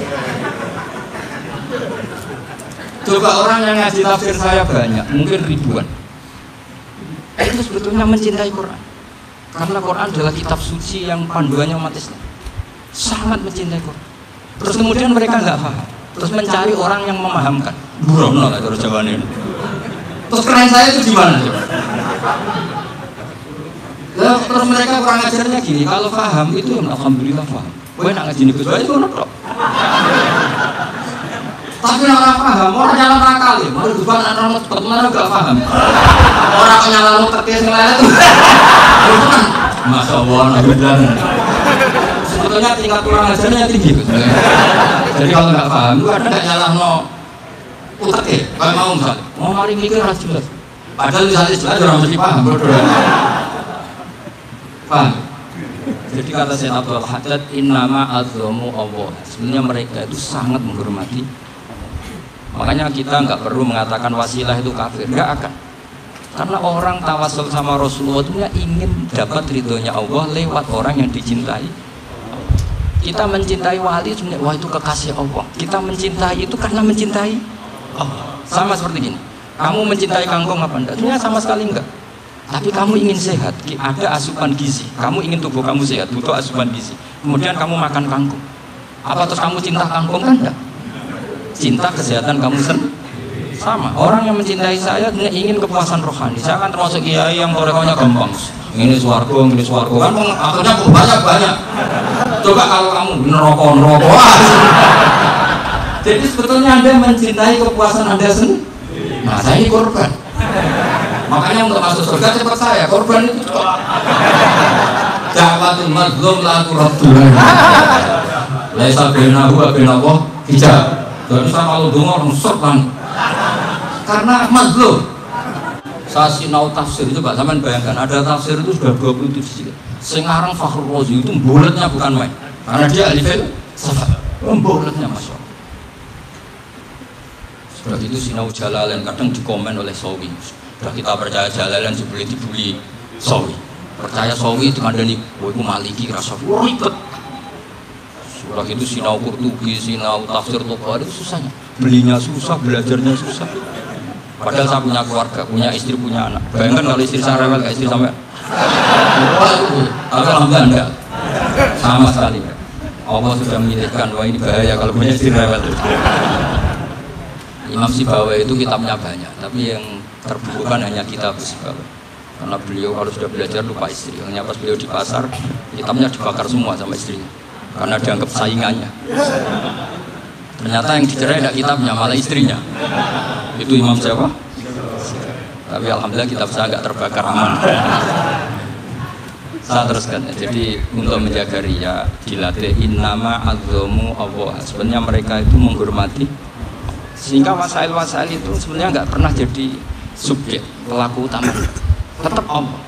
Coba orang yang ngaji tafsir saya banyak, mungkin ribuan. Itu sebetulnya mencintai Quran. Karena Quran adalah kitab suci yang panduannya umat Islam. Sangat mencintai Quran. Terus kemudian mereka nggak paham. Terus mencari orang yang memahamkan. Burono lah terus jawabannya. Terus keren saya itu gimana? Terus mereka kurang ajarnya gini. Kalau paham itu ya alhamdulillah paham. Gue nak ngaji Gus Baha itu nonton. Tapi orang paham, orang nyala nakal ya, mau dibuat orang mau cepat mana gak paham. Orang nyala lu ketis ngeliat itu, bukan. Masya Allah, nabilan. Sebetulnya tingkat kurang ajarnya tinggi. Jadi kalau nggak paham, lu kadang nggak nyala no utak ya, kalau mau misalnya, mau mari mikir harus jelas. Padahal misalnya jelas orang mesti paham, berdua. Paham. Jadi kata Sayyid Abdul Haddad, innama azamu Allah. Sebenarnya mereka itu sangat menghormati. Makanya kita nggak perlu mengatakan wasilah itu kafir, nggak akan. Karena orang tawasul sama Rasulullah itu ingin dapat ridhonya Allah lewat orang yang dicintai. Kita mencintai wali sebenarnya, wah itu kekasih Allah. Kita mencintai itu karena mencintai Allah. Sama seperti gini. Kamu mencintai kangkung apa enggak? Sebenarnya sama sekali enggak. Tapi kamu ingin sehat, ada asupan gizi. Kamu ingin tubuh kamu sehat, butuh asupan gizi. Kemudian kamu makan kangkung. Apa terus kamu cinta kangkung kan enggak? Cinta kesehatan kamu sendiri. Sama, orang yang mencintai saya ingin kepuasan rohani. Saya kan termasuk kiai yang torekohnya gampang. Ini swargo, ini swargo kan akhirnya banyak-banyak. Coba kalau kamu nerokok-nerokok. Jadi sebetulnya Anda mencintai kepuasan Anda sendiri. Nah, saya ini korban. Makanya untuk masuk surga cepat saya, korban itu tolak. Da'watul mazlum la turaddu. Laisa bainahu wa bainallah hijab. Enggak bisa kalau dongo nusuk kan. Karena mazlum. Saya sinau tafsir itu Pak sampean bayangkan ada tafsir itu sudah dua puluh tujuh jilid. Sing ngarang Fakhrul Rozi itu bulatnya bukan main. Karena dia alifil safat. Bulatnya Masya Allah. Sudah itu sinau Jalalain kadang dikomen oleh Sawi. Sudah kita percaya Jalalain sebelum dibuli Sawi, percaya Sawi itu ada nih, aku Maliki rasa ribet. Sudah itu sinau Qurtubi, sinau tafsir Tobari susahnya, belinya susah, belajarnya susah. Padahal saya punya keluarga, punya istri, punya anak. Bayangkan kalau istri saya rewel, kayak istri sampai. Alhamdulillah enggak. sama sekali. Allah sudah mengingatkan bahwa ini bahaya kalau punya istirahwat. Imam Sibawai itu kitabnya banyak, tapi yang terbukukan hanya kitab Sibawai. Karena beliau kalau sudah belajar lupa istri. Hanya pas beliau di pasar, kitabnya dibakar semua sama istrinya. Karena dianggap saingannya. Ternyata yang dicerai tidak kitabnya, malah istrinya. Itu Imam siapa? Tapi alhamdulillah kitab saya agak terbakar, aman. Saya teruskan. Jadi untuk menjaga riya dilatih innama azzamu Allah. Sebenarnya mereka itu menghormati. Sehingga wasail-wasail itu sebenarnya nggak pernah jadi subjek pelaku utama. Tetap Allah.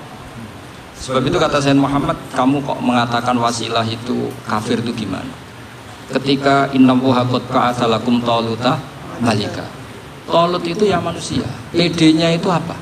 Sebab itu kata Sayyid Muhammad, kamu kok mengatakan wasilah itu kafir itu gimana? Ketika innallaha qad ba'atsa lakum taluta malika. Talut itu ya manusia. P D-nya itu apa?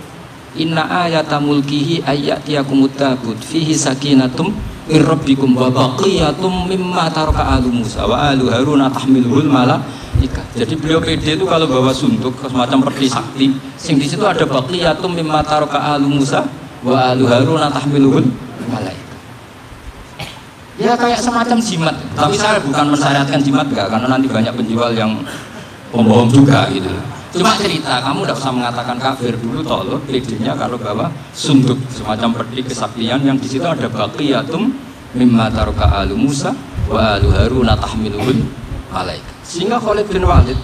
Inna ayata mulkihi ayyatiyakumut tabut fihi sakinatum min rabbikum wa baqiyatum mimma taraka alu Musa wa alu Haruna tahmiluhul malaika. Jadi beliau P D itu kalau bawa suntuk semacam peti sakti, sing di situ ada baqiyatum mimma taraka alu Musa wa alu Haruna tahmiluhul malaika. Ya kayak semacam jimat, tapi saya bukan mensyariatkan jimat enggak, karena nanti banyak penjual yang pembohong juga gitu. Cuma cerita, kamu tidak usah mengatakan kafir dulu, tolong bedanya kalau bawa sunduk semacam peti kesaktian yang di situ ada baqiyatum mimma taraka alu Musa wa alu Haruna tahmiluhul malaika. Sehingga Khalid bin Walid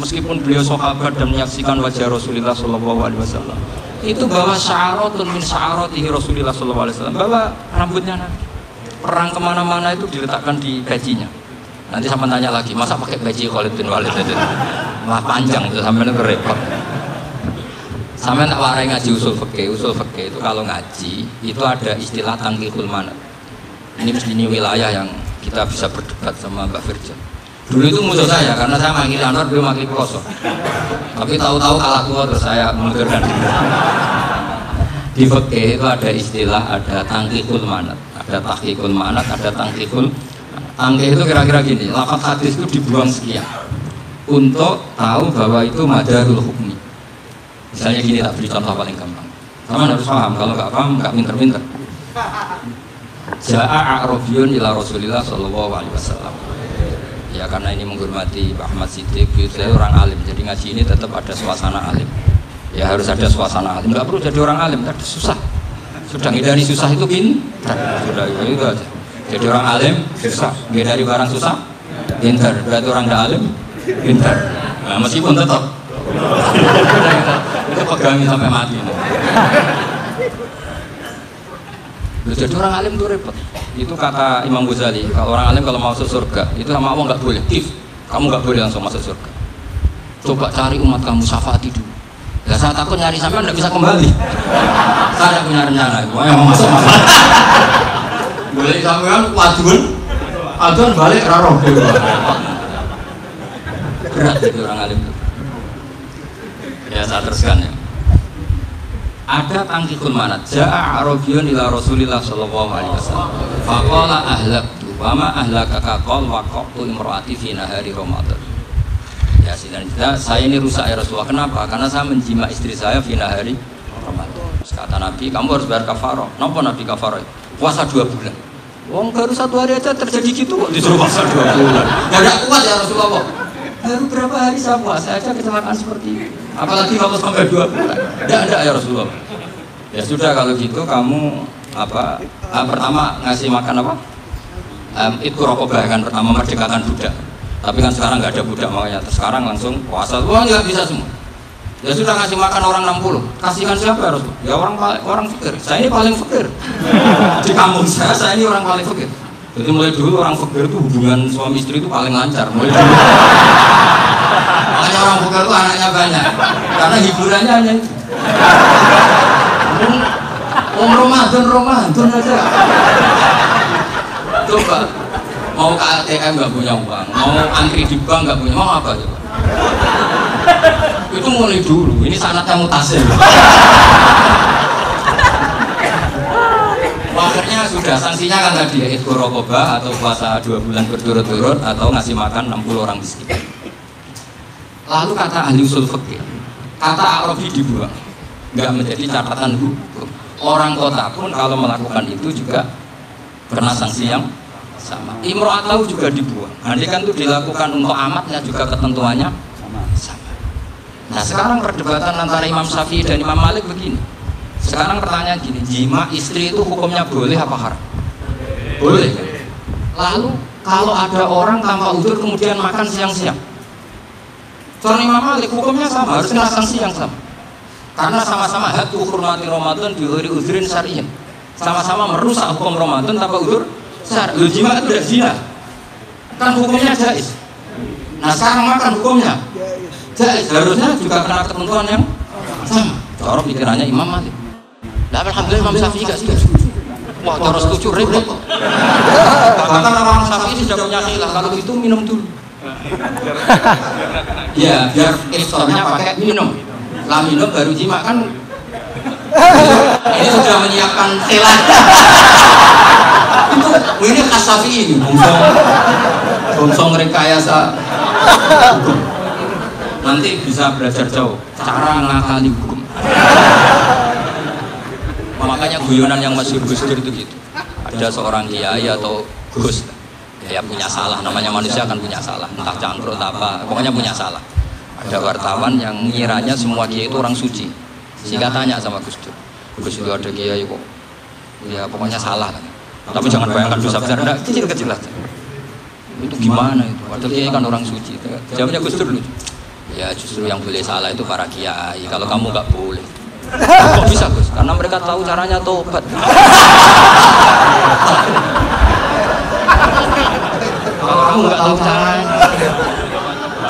meskipun beliau sahabat dan menyaksikan wajah Rasulullah shallallahu alaihi wasallam itu bawa sya'aratun min sya'aratihi Rasulullah shallallahu alaihi wasallam, bawa rambutnya Nabi. Perang kemana-mana itu diletakkan di pecinya. Nanti sama tanya lagi, masa pakai peci Khalid bin Walid itu? Wah panjang itu, sampai itu repot. Sampai tak warai ngaji usul fikih. Usul fikih itu kalau ngaji, itu ada istilah tangkihul manat. Ini mesti ini wilayah yang kita bisa berdebat sama Mbak Virjan. Dulu itu musuh saya, karena saya manggil Anwar, beliau manggil kosong. Tapi tahu-tahu kalah kuat, terus saya mengundurkan diri. Di fikih itu ada istilah, ada tangkihul manat. Ada tahkikul manat, ada tangkihul. Tangkih itu kira-kira gini, lafaz hadis itu dibuang sekian untuk tahu bahwa itu madarul hukmi. Misalnya gini, tak beri contoh paling gampang. Kamu harus paham, kalau nggak paham nggak pinter-pinter. Ja'a a'rabiyun ila Rasulillah shallallahu alaihi wasallam. Ya karena ini menghormati Pak Ahmad Siddiq, saya orang alim, jadi ngaji ini tetap ada suasana alim. Ya harus ada suasana alim, nggak perlu jadi orang alim, tadi susah. Sudah ngidari susah itu pinter, sudah itu aja. Jadi orang alim susah, beda dari barang susah, pinter. Berarti orang tidak alim, pinter. Nah, meskipun tetap, itu pegangin sampai mati. Jadi orang alim itu repot. Itu kata Imam Ghazali. Kalau orang alim kalau mau masuk surga, itu sama Allah nggak boleh. If kamu nggak boleh langsung masuk surga. Coba cari umat kamu syafaati dulu. Nah, saya takut nyari sampai nggak bisa kembali. Saya punya rencana. Wah, mau masuk masuk. Boleh sampean paduan, paduan balik raro. Berat jadi orang alim itu. Ya saya teruskan ya. Ada tangkikul manat. Ja'a Arabiyun ila Rasulillah sallallahu alaihi wasallam. Faqala ahlaktu wa ma ahlakaka qal waqtu imraati fi nahari Ramadan. Ya sebenarnya saya ini rusak ya Rasulullah. Kenapa? Karena saya menjima istri saya fi nahari Ramadan. Kata Nabi, kamu harus bayar kafarah. Napa Nabi kafarah? Puasa dua bulan. Wong baru satu hari aja terjadi gitu kok disuruh puasa dua bulan. Gak kuat ya Rasulullah. Baru berapa hari saya puasa aja kecelakaan seperti ini. Apalagi kalau sampai dua bulan. Tidak ada ya Rasulullah. Ya sudah kalau gitu kamu apa? Eh, pertama ngasih makan apa? Eh, itu rokok bahkan pertama merdekakan budak. Tapi kan sekarang nggak ada budak makanya. Sekarang langsung puasa. Wah nggak bisa semua. Ya sudah ngasih makan orang enam puluh, kasihkan siapa harus? Ya orang orang fakir. Saya ini paling fakir di kampung saya. Saya ini orang paling fakir. Jadi mulai dulu orang fakir itu hubungan suami istri itu paling lancar. Mulai dulu. Makanya orang fakir itu anaknya banyak, karena hiburannya hanya itu. Om Ramadan Ramadan aja. Coba mau ke A T M nggak punya uang, mau antri di bank nggak punya, mau apa coba? Itu mulai dulu, ini sanatnya mutasil. Akhirnya sudah, sanksinya kan tadi ya, idhur raqabah atau puasa dua bulan berturut-turut atau ngasih makan enam puluh orang miskin. Lalu kata ahli usul fikih, kata Arabi dibuang, nggak menjadi catatan hukum. Orang kota pun kalau melakukan itu juga kena sanksi yang sama. Imro'atlahu juga dibuang. Andai kan itu dilakukan untuk amatnya juga ketentuannya sama. Nah sekarang perdebatan antara Imam Syafi'i dan Imam Malik begini. Sekarang pertanyaan gini, jima istri itu hukumnya boleh apa haram? Boleh. Lalu kalau ada orang tanpa udzur kemudian makan siang-siang, soal Imam Malik hukumnya sama, harus kena sanksi yang sama. Karena sama-sama hatu hurmati Ramadan bihuri udzrin syar'iyyin. Sama-sama merusak hukum Ramadan tanpa udzur syar'i. Jima itu zina. Kan hukumnya jaiz. Nah, sekarang makan hukumnya jaiz. Harusnya juga kena ketentuan yang sama. Cara pikirannya Imam Malik. Lah alhamdulillah Imam Syafi'i enggak setuju. Wah, cara setuju repot. Bahkan orang Syafi'i sudah punya khilah kalau itu minum dulu. Ya, biar istornya pakai minum. Lah minum baru jima kan. Ini sudah menyiapkan khilah. Itu ini khas Syafi'i ini, bongsong. Bongsong rekayasa. Nanti bisa belajar jauh cara ngakali hukum. Makanya guyonan yang masih Gus Dur itu gitu. Ada seorang kiai atau Gus ya punya salah, namanya manusia akan punya salah, entah cangkrut apa, pokoknya punya salah. Ada wartawan yang ngiranya semua kiai itu orang suci, sehingga tanya sama Gus Dur, Gus Dur ada kiai kok ya pokoknya salah, tapi jangan bayangkan dosa besar, enggak, kecil-kecil aja. Itu gimana itu, padahal kiai kan orang suci. Jawabnya Gus Dur lucu, ya justru yang boleh salah itu para kiai, kalau kamu nggak boleh. Kok bisa Gus? Karena mereka tahu caranya tobat. Kalau kamu nggak tahu caranya,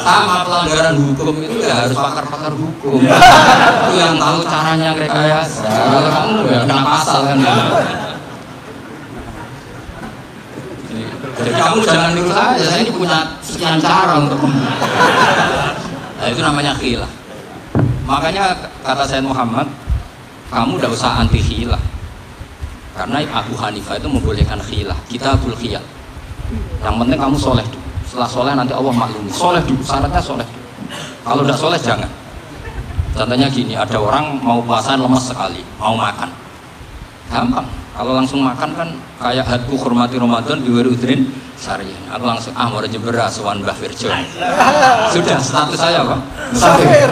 sama pelanggaran hukum itu ya harus pakar-pakar hukum itu yang tahu caranya rekayasa. Kalau kamu nggak kena pasal kan ya. Jadi kamu jangan dulu saja, saya ini punya sekian cara untuk. Nah, itu namanya khilah. Makanya kata Sayyid Muhammad, kamu tidak usah anti khilah. Karena Abu Hanifah itu membolehkan khilah. Kita bul khiyal. Yang penting kamu soleh dulu. Setelah soleh nanti Allah maklumi. Soleh dulu, syaratnya soleh dulu. Kalau tidak soleh jangan. Contohnya gini, ada orang mau puasa lemes sekali, mau makan. Gampang. Kalau langsung makan kan kayak hatku hormati Ramadan biwari udrin syariah. Aku langsung ah mau jebera suan Mbah Virjo. Sudah status saya Pak. Musafir.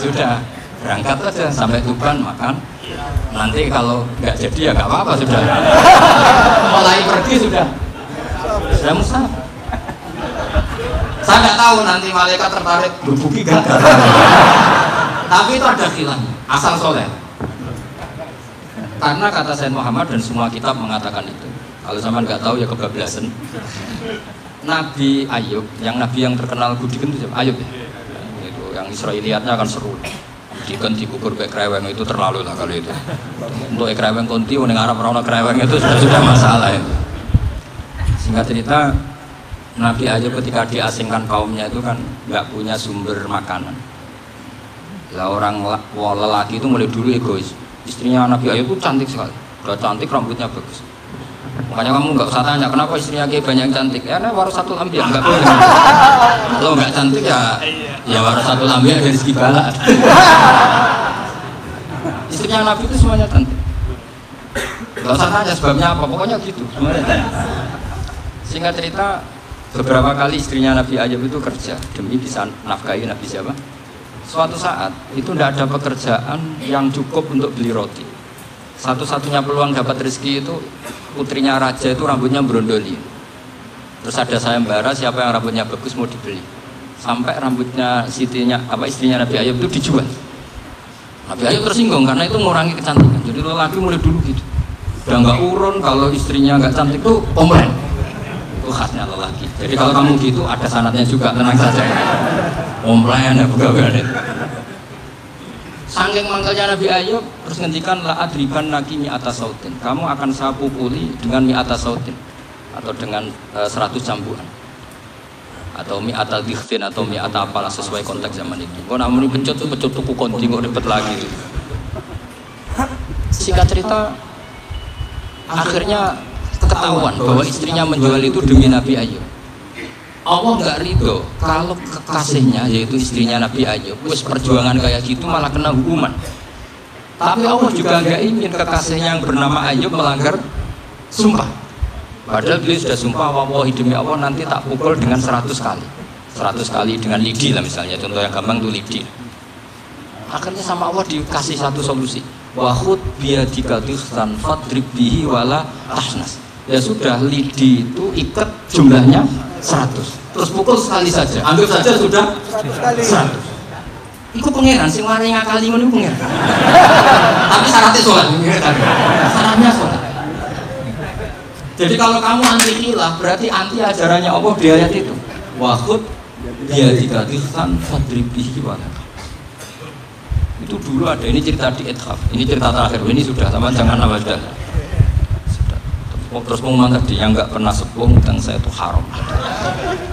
Sudah berangkat aja sampai Tuban makan. Nanti kalau nggak jadi ya nggak apa-apa sudah. Mulai pergi sudah. Sudah musafir. Saya nggak tahu nanti malaikat tertarik berbuki gagal. Tapi itu ada khilafnya asal soleh. Karena kata Sayyid Muhammad dan semua kitab mengatakan itu. Kalau sampean nggak tahu ya kebablasan. Nabi Ayub, yang Nabi yang terkenal Gudikan itu siapa? Ayub ya? Itu, yang Israiliyatnya akan seru. Gudikan dikubur ke kreweng itu terlalu lah kalau itu. Untuk kreweng konti, orang Arab orang kreweng itu sudah sudah masalah itu. Singkat cerita, Nabi Ayub ketika diasingkan kaumnya itu kan nggak punya sumber makanan. Lah orang lelaki itu mulai dulu egois. Istrinya Nabi Ayub itu cantik sekali, udah cantik rambutnya bagus. Makanya kamu nggak usah tanya kenapa istrinya kayak banyak yang cantik. Ya, nah, warasatul anbiya nggak boleh. Kalau nggak cantik ya, ya warasatul anbiya dari segi balak. Istrinya Nabi itu semuanya cantik. Nggak usah tanya sebabnya apa, pokoknya gitu. Singkat cerita, beberapa kali istrinya Nabi Ayub itu kerja demi bisa nafkahi Nabi siapa? Suatu saat itu tidak ada pekerjaan yang cukup untuk beli roti. Satu-satunya peluang dapat rezeki itu putrinya raja itu rambutnya brondoli. Terus ada sayembara siapa yang rambutnya bagus mau dibeli. Sampai rambutnya sitinya apa istrinya Nabi Ayub itu dijual. Nabi Ayub tersinggung karena itu mengurangi kecantikan. Jadi lelaki mulai dulu gitu. Udah nggak urun kalau istrinya nggak cantik tuh omelan. Itu khasnya lelaki. Jadi kalau kamu gitu ada sanatnya juga tenang saja. Omlayan ya bukan-bukan. Sangking mangkalnya Nabi Ayub terus ngendikan la adriban naki mi atas sautin. Kamu akan saya pukuli dengan mi atas sautin atau dengan uh, seratus jambuan atau mi atal dikhtin atau mi atal apalah sesuai konteks zaman itu. Kau namun dipencut tuh pencut tuku konti kok ribet lagi. Singkat cerita akhirnya ketahuan bahwa istrinya menjual itu demi Nabi Ayub. Allah nggak ridho kalau kekasihnya yaitu istrinya Nabi Ayub wis perjuangan kayak gitu malah kena hukuman. Tapi Allah juga nggak ingin kekasihnya yang bernama Ayub melanggar sumpah. Padahal beliau sudah sumpah, wallahi demi Allah nanti tak pukul dengan seratus kali. seratus kali dengan lidi lah misalnya, contoh yang gampang itu lidi. Akhirnya sama Allah dikasih satu solusi. Wa khud biyadika tukhtan fadrib bihi wala tahnas. Ya sudah, lidi itu ikat jumlahnya seratus. Terus pukul sekali saja, ambil saja sudah seratus. Iku pengeran, sing waring akali ngono pengeran. Tapi syaratnya sholat. Syaratnya sholat. Jadi kalau kamu anti khilaf berarti anti ajarannya Allah di ayat itu. Wa khud biyadikatisan fadrib bihi wa. Itu dulu ada, ini cerita di Ithaf. Ini cerita terakhir. Ini sudah sama jangan awal dah. Sudah. Terus pengumuman tadi yang enggak pernah sepuh tentang saya itu haram.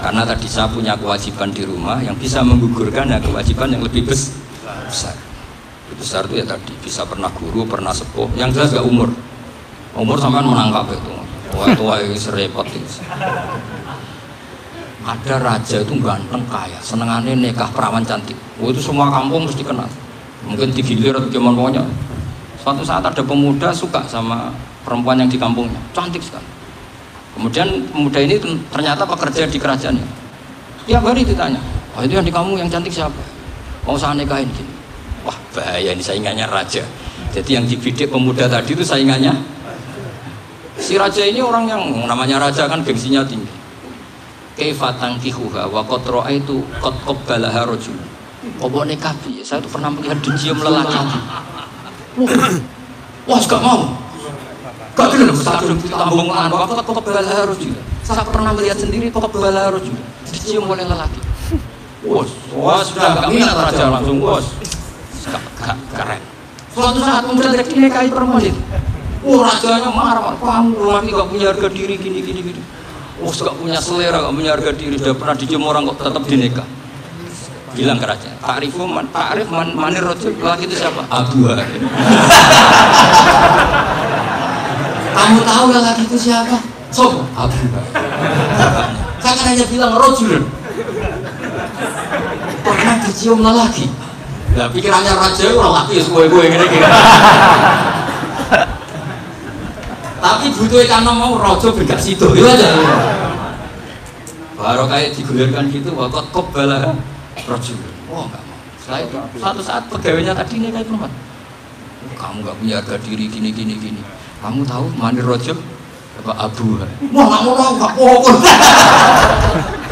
Karena tadi saya punya kewajiban di rumah yang bisa menggugurkan ya kewajiban yang lebih besar. Besar itu ya tadi bisa pernah guru, pernah sepuh. Yang jelas enggak umur. Umur sampean menangkap itu. Tua-tua yang serepot itu. Ada raja itu ganteng kaya, senengannya nikah perawan cantik. Oh, itu semua kampung mesti kenal. Mungkin digilir atau gimana pokoknya. Suatu saat ada pemuda suka sama perempuan yang di kampungnya, cantik sekali. Kemudian pemuda ini ternyata pekerja di kerajaannya. Tiap hari ditanya, oh itu yang di kampung yang cantik siapa? Mau saya nikahin gini. Wah bahaya ini saingannya raja. Jadi yang dibidik pemuda tadi itu saingannya. Si raja ini orang yang namanya raja kan gengsinya tinggi. Kefatang kihuha wa qatroa itu qad qabbalaha rajul. Obone kabeh, saya itu pernah melihat dicium lelaki. Wah, enggak mau. Enggak gelem sadung ditambung lan wa qad qabbalaha rajul. Saya pernah melihat sendiri qabbalaha rajul, dicium oleh lelaki. Wah, wah sudah enggak minat raja langsung, bos. Keren. Suatu saat kemudian dinikahi perempuan itu. Oh rajanya marah, kamu lagi gak punya harga diri gini gini gini. Oh gak punya selera, gak punya harga diri. Sudah pernah dicium orang kok tetap dinikah. Bilang ke raja, ta'rifu man, ta'rif man, manir rojul. Lagi itu siapa? Abu Bakar. Kamu tahu gak lagi itu siapa? Sob, Abu Bakar. Saya kan hanya bilang rojul. Pernah dicium lelaki. Nah pikirannya raja orang laki ya gue-gue gini-gini. Tapi butuh karena mau rojo bergak situ itu aja. Baru kayak digulirkan gitu, wakot kebala rojo. Oh nggak mau. Saya satu saat pegawainya tadi nih kayak perempuan. Kamu nggak punya harga diri gini gini gini. Kamu tahu mana rojo? Apa abu? Wah nggak mau tahu, nggak pokok.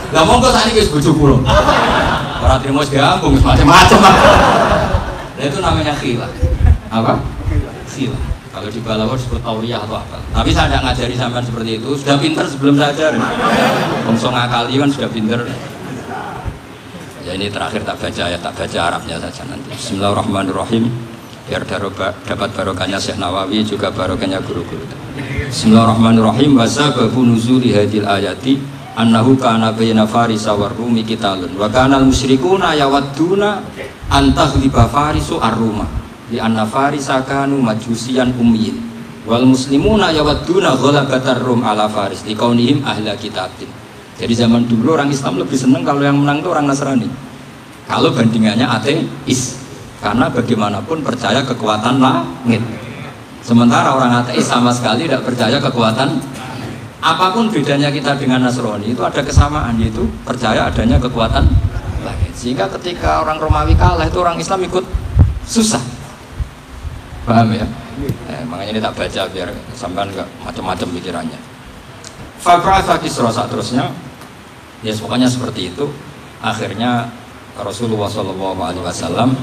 Nggak mau kau tadi guys bujuk pulau. Berarti mau segampung macam-macam. Nah itu namanya khilaf. Apa? Khilaf. Kalau di Balawa disebut tauriah atau apa. Tapi saya tidak ngajari sampean seperti itu. Sudah pinter sebelum saya ajarin. Bongso ngakali kan sudah pinter. Ya ini terakhir tak baca ya, tak baca Arabnya saja nanti. Bismillahirrahmanirrahim. Biar dapat barokahnya Syekh Nawawi juga barokahnya guru-guru. Bismillahirrahmanirrahim. Wasababu nuzuli hadil ayati annahu kana bayna farisa war rumi qitalun wa kana al musyrikuuna yawadduna an taghliba farisu ar-ruma. Di anna farisa kanu majusian ummiyin wal muslimuna yawadduna ghalabatar rum ala faris liqaunihim ahla kitabin. Jadi zaman dulu orang Islam lebih seneng kalau yang menang itu orang Nasrani kalau bandingannya ateis, karena bagaimanapun percaya kekuatan langit, sementara orang ateis sama sekali tidak percaya kekuatan apapun. Bedanya kita dengan Nasrani itu ada kesamaan, yaitu percaya adanya kekuatan langit, sehingga ketika orang Romawi kalah itu orang Islam ikut susah. Paham ya? Eh, makanya ini tak baca biar sampean nggak macam-macam pikirannya. Fakrasa Kisra terusnya, ya pokoknya seperti itu. Akhirnya Rasulullah shallallahu alaihi wasallam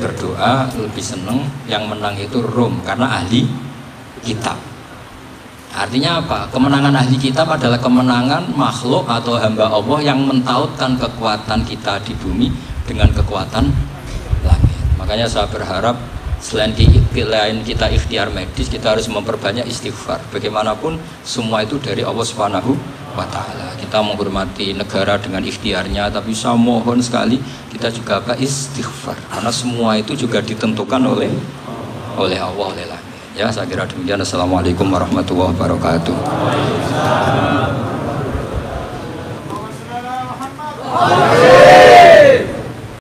berdoa lebih seneng yang menang itu Rom karena ahli kitab. Artinya apa? Kemenangan ahli kitab adalah kemenangan makhluk atau hamba Allah yang mentautkan kekuatan kita di bumi dengan kekuatan langit. Makanya saya berharap selain kita ikhtiar medis, kita harus memperbanyak istighfar. Bagaimanapun semua itu dari Allah Subhanahu wa Ta'ala. Kita menghormati negara dengan ikhtiarnya, tapi saya mohon sekali kita juga apa istighfar, karena semua itu juga ditentukan oleh oleh Allah, oleh langit. Ya, saya kira demikian. Assalamualaikum warahmatullahi wabarakatuh. Waalaikumsalam.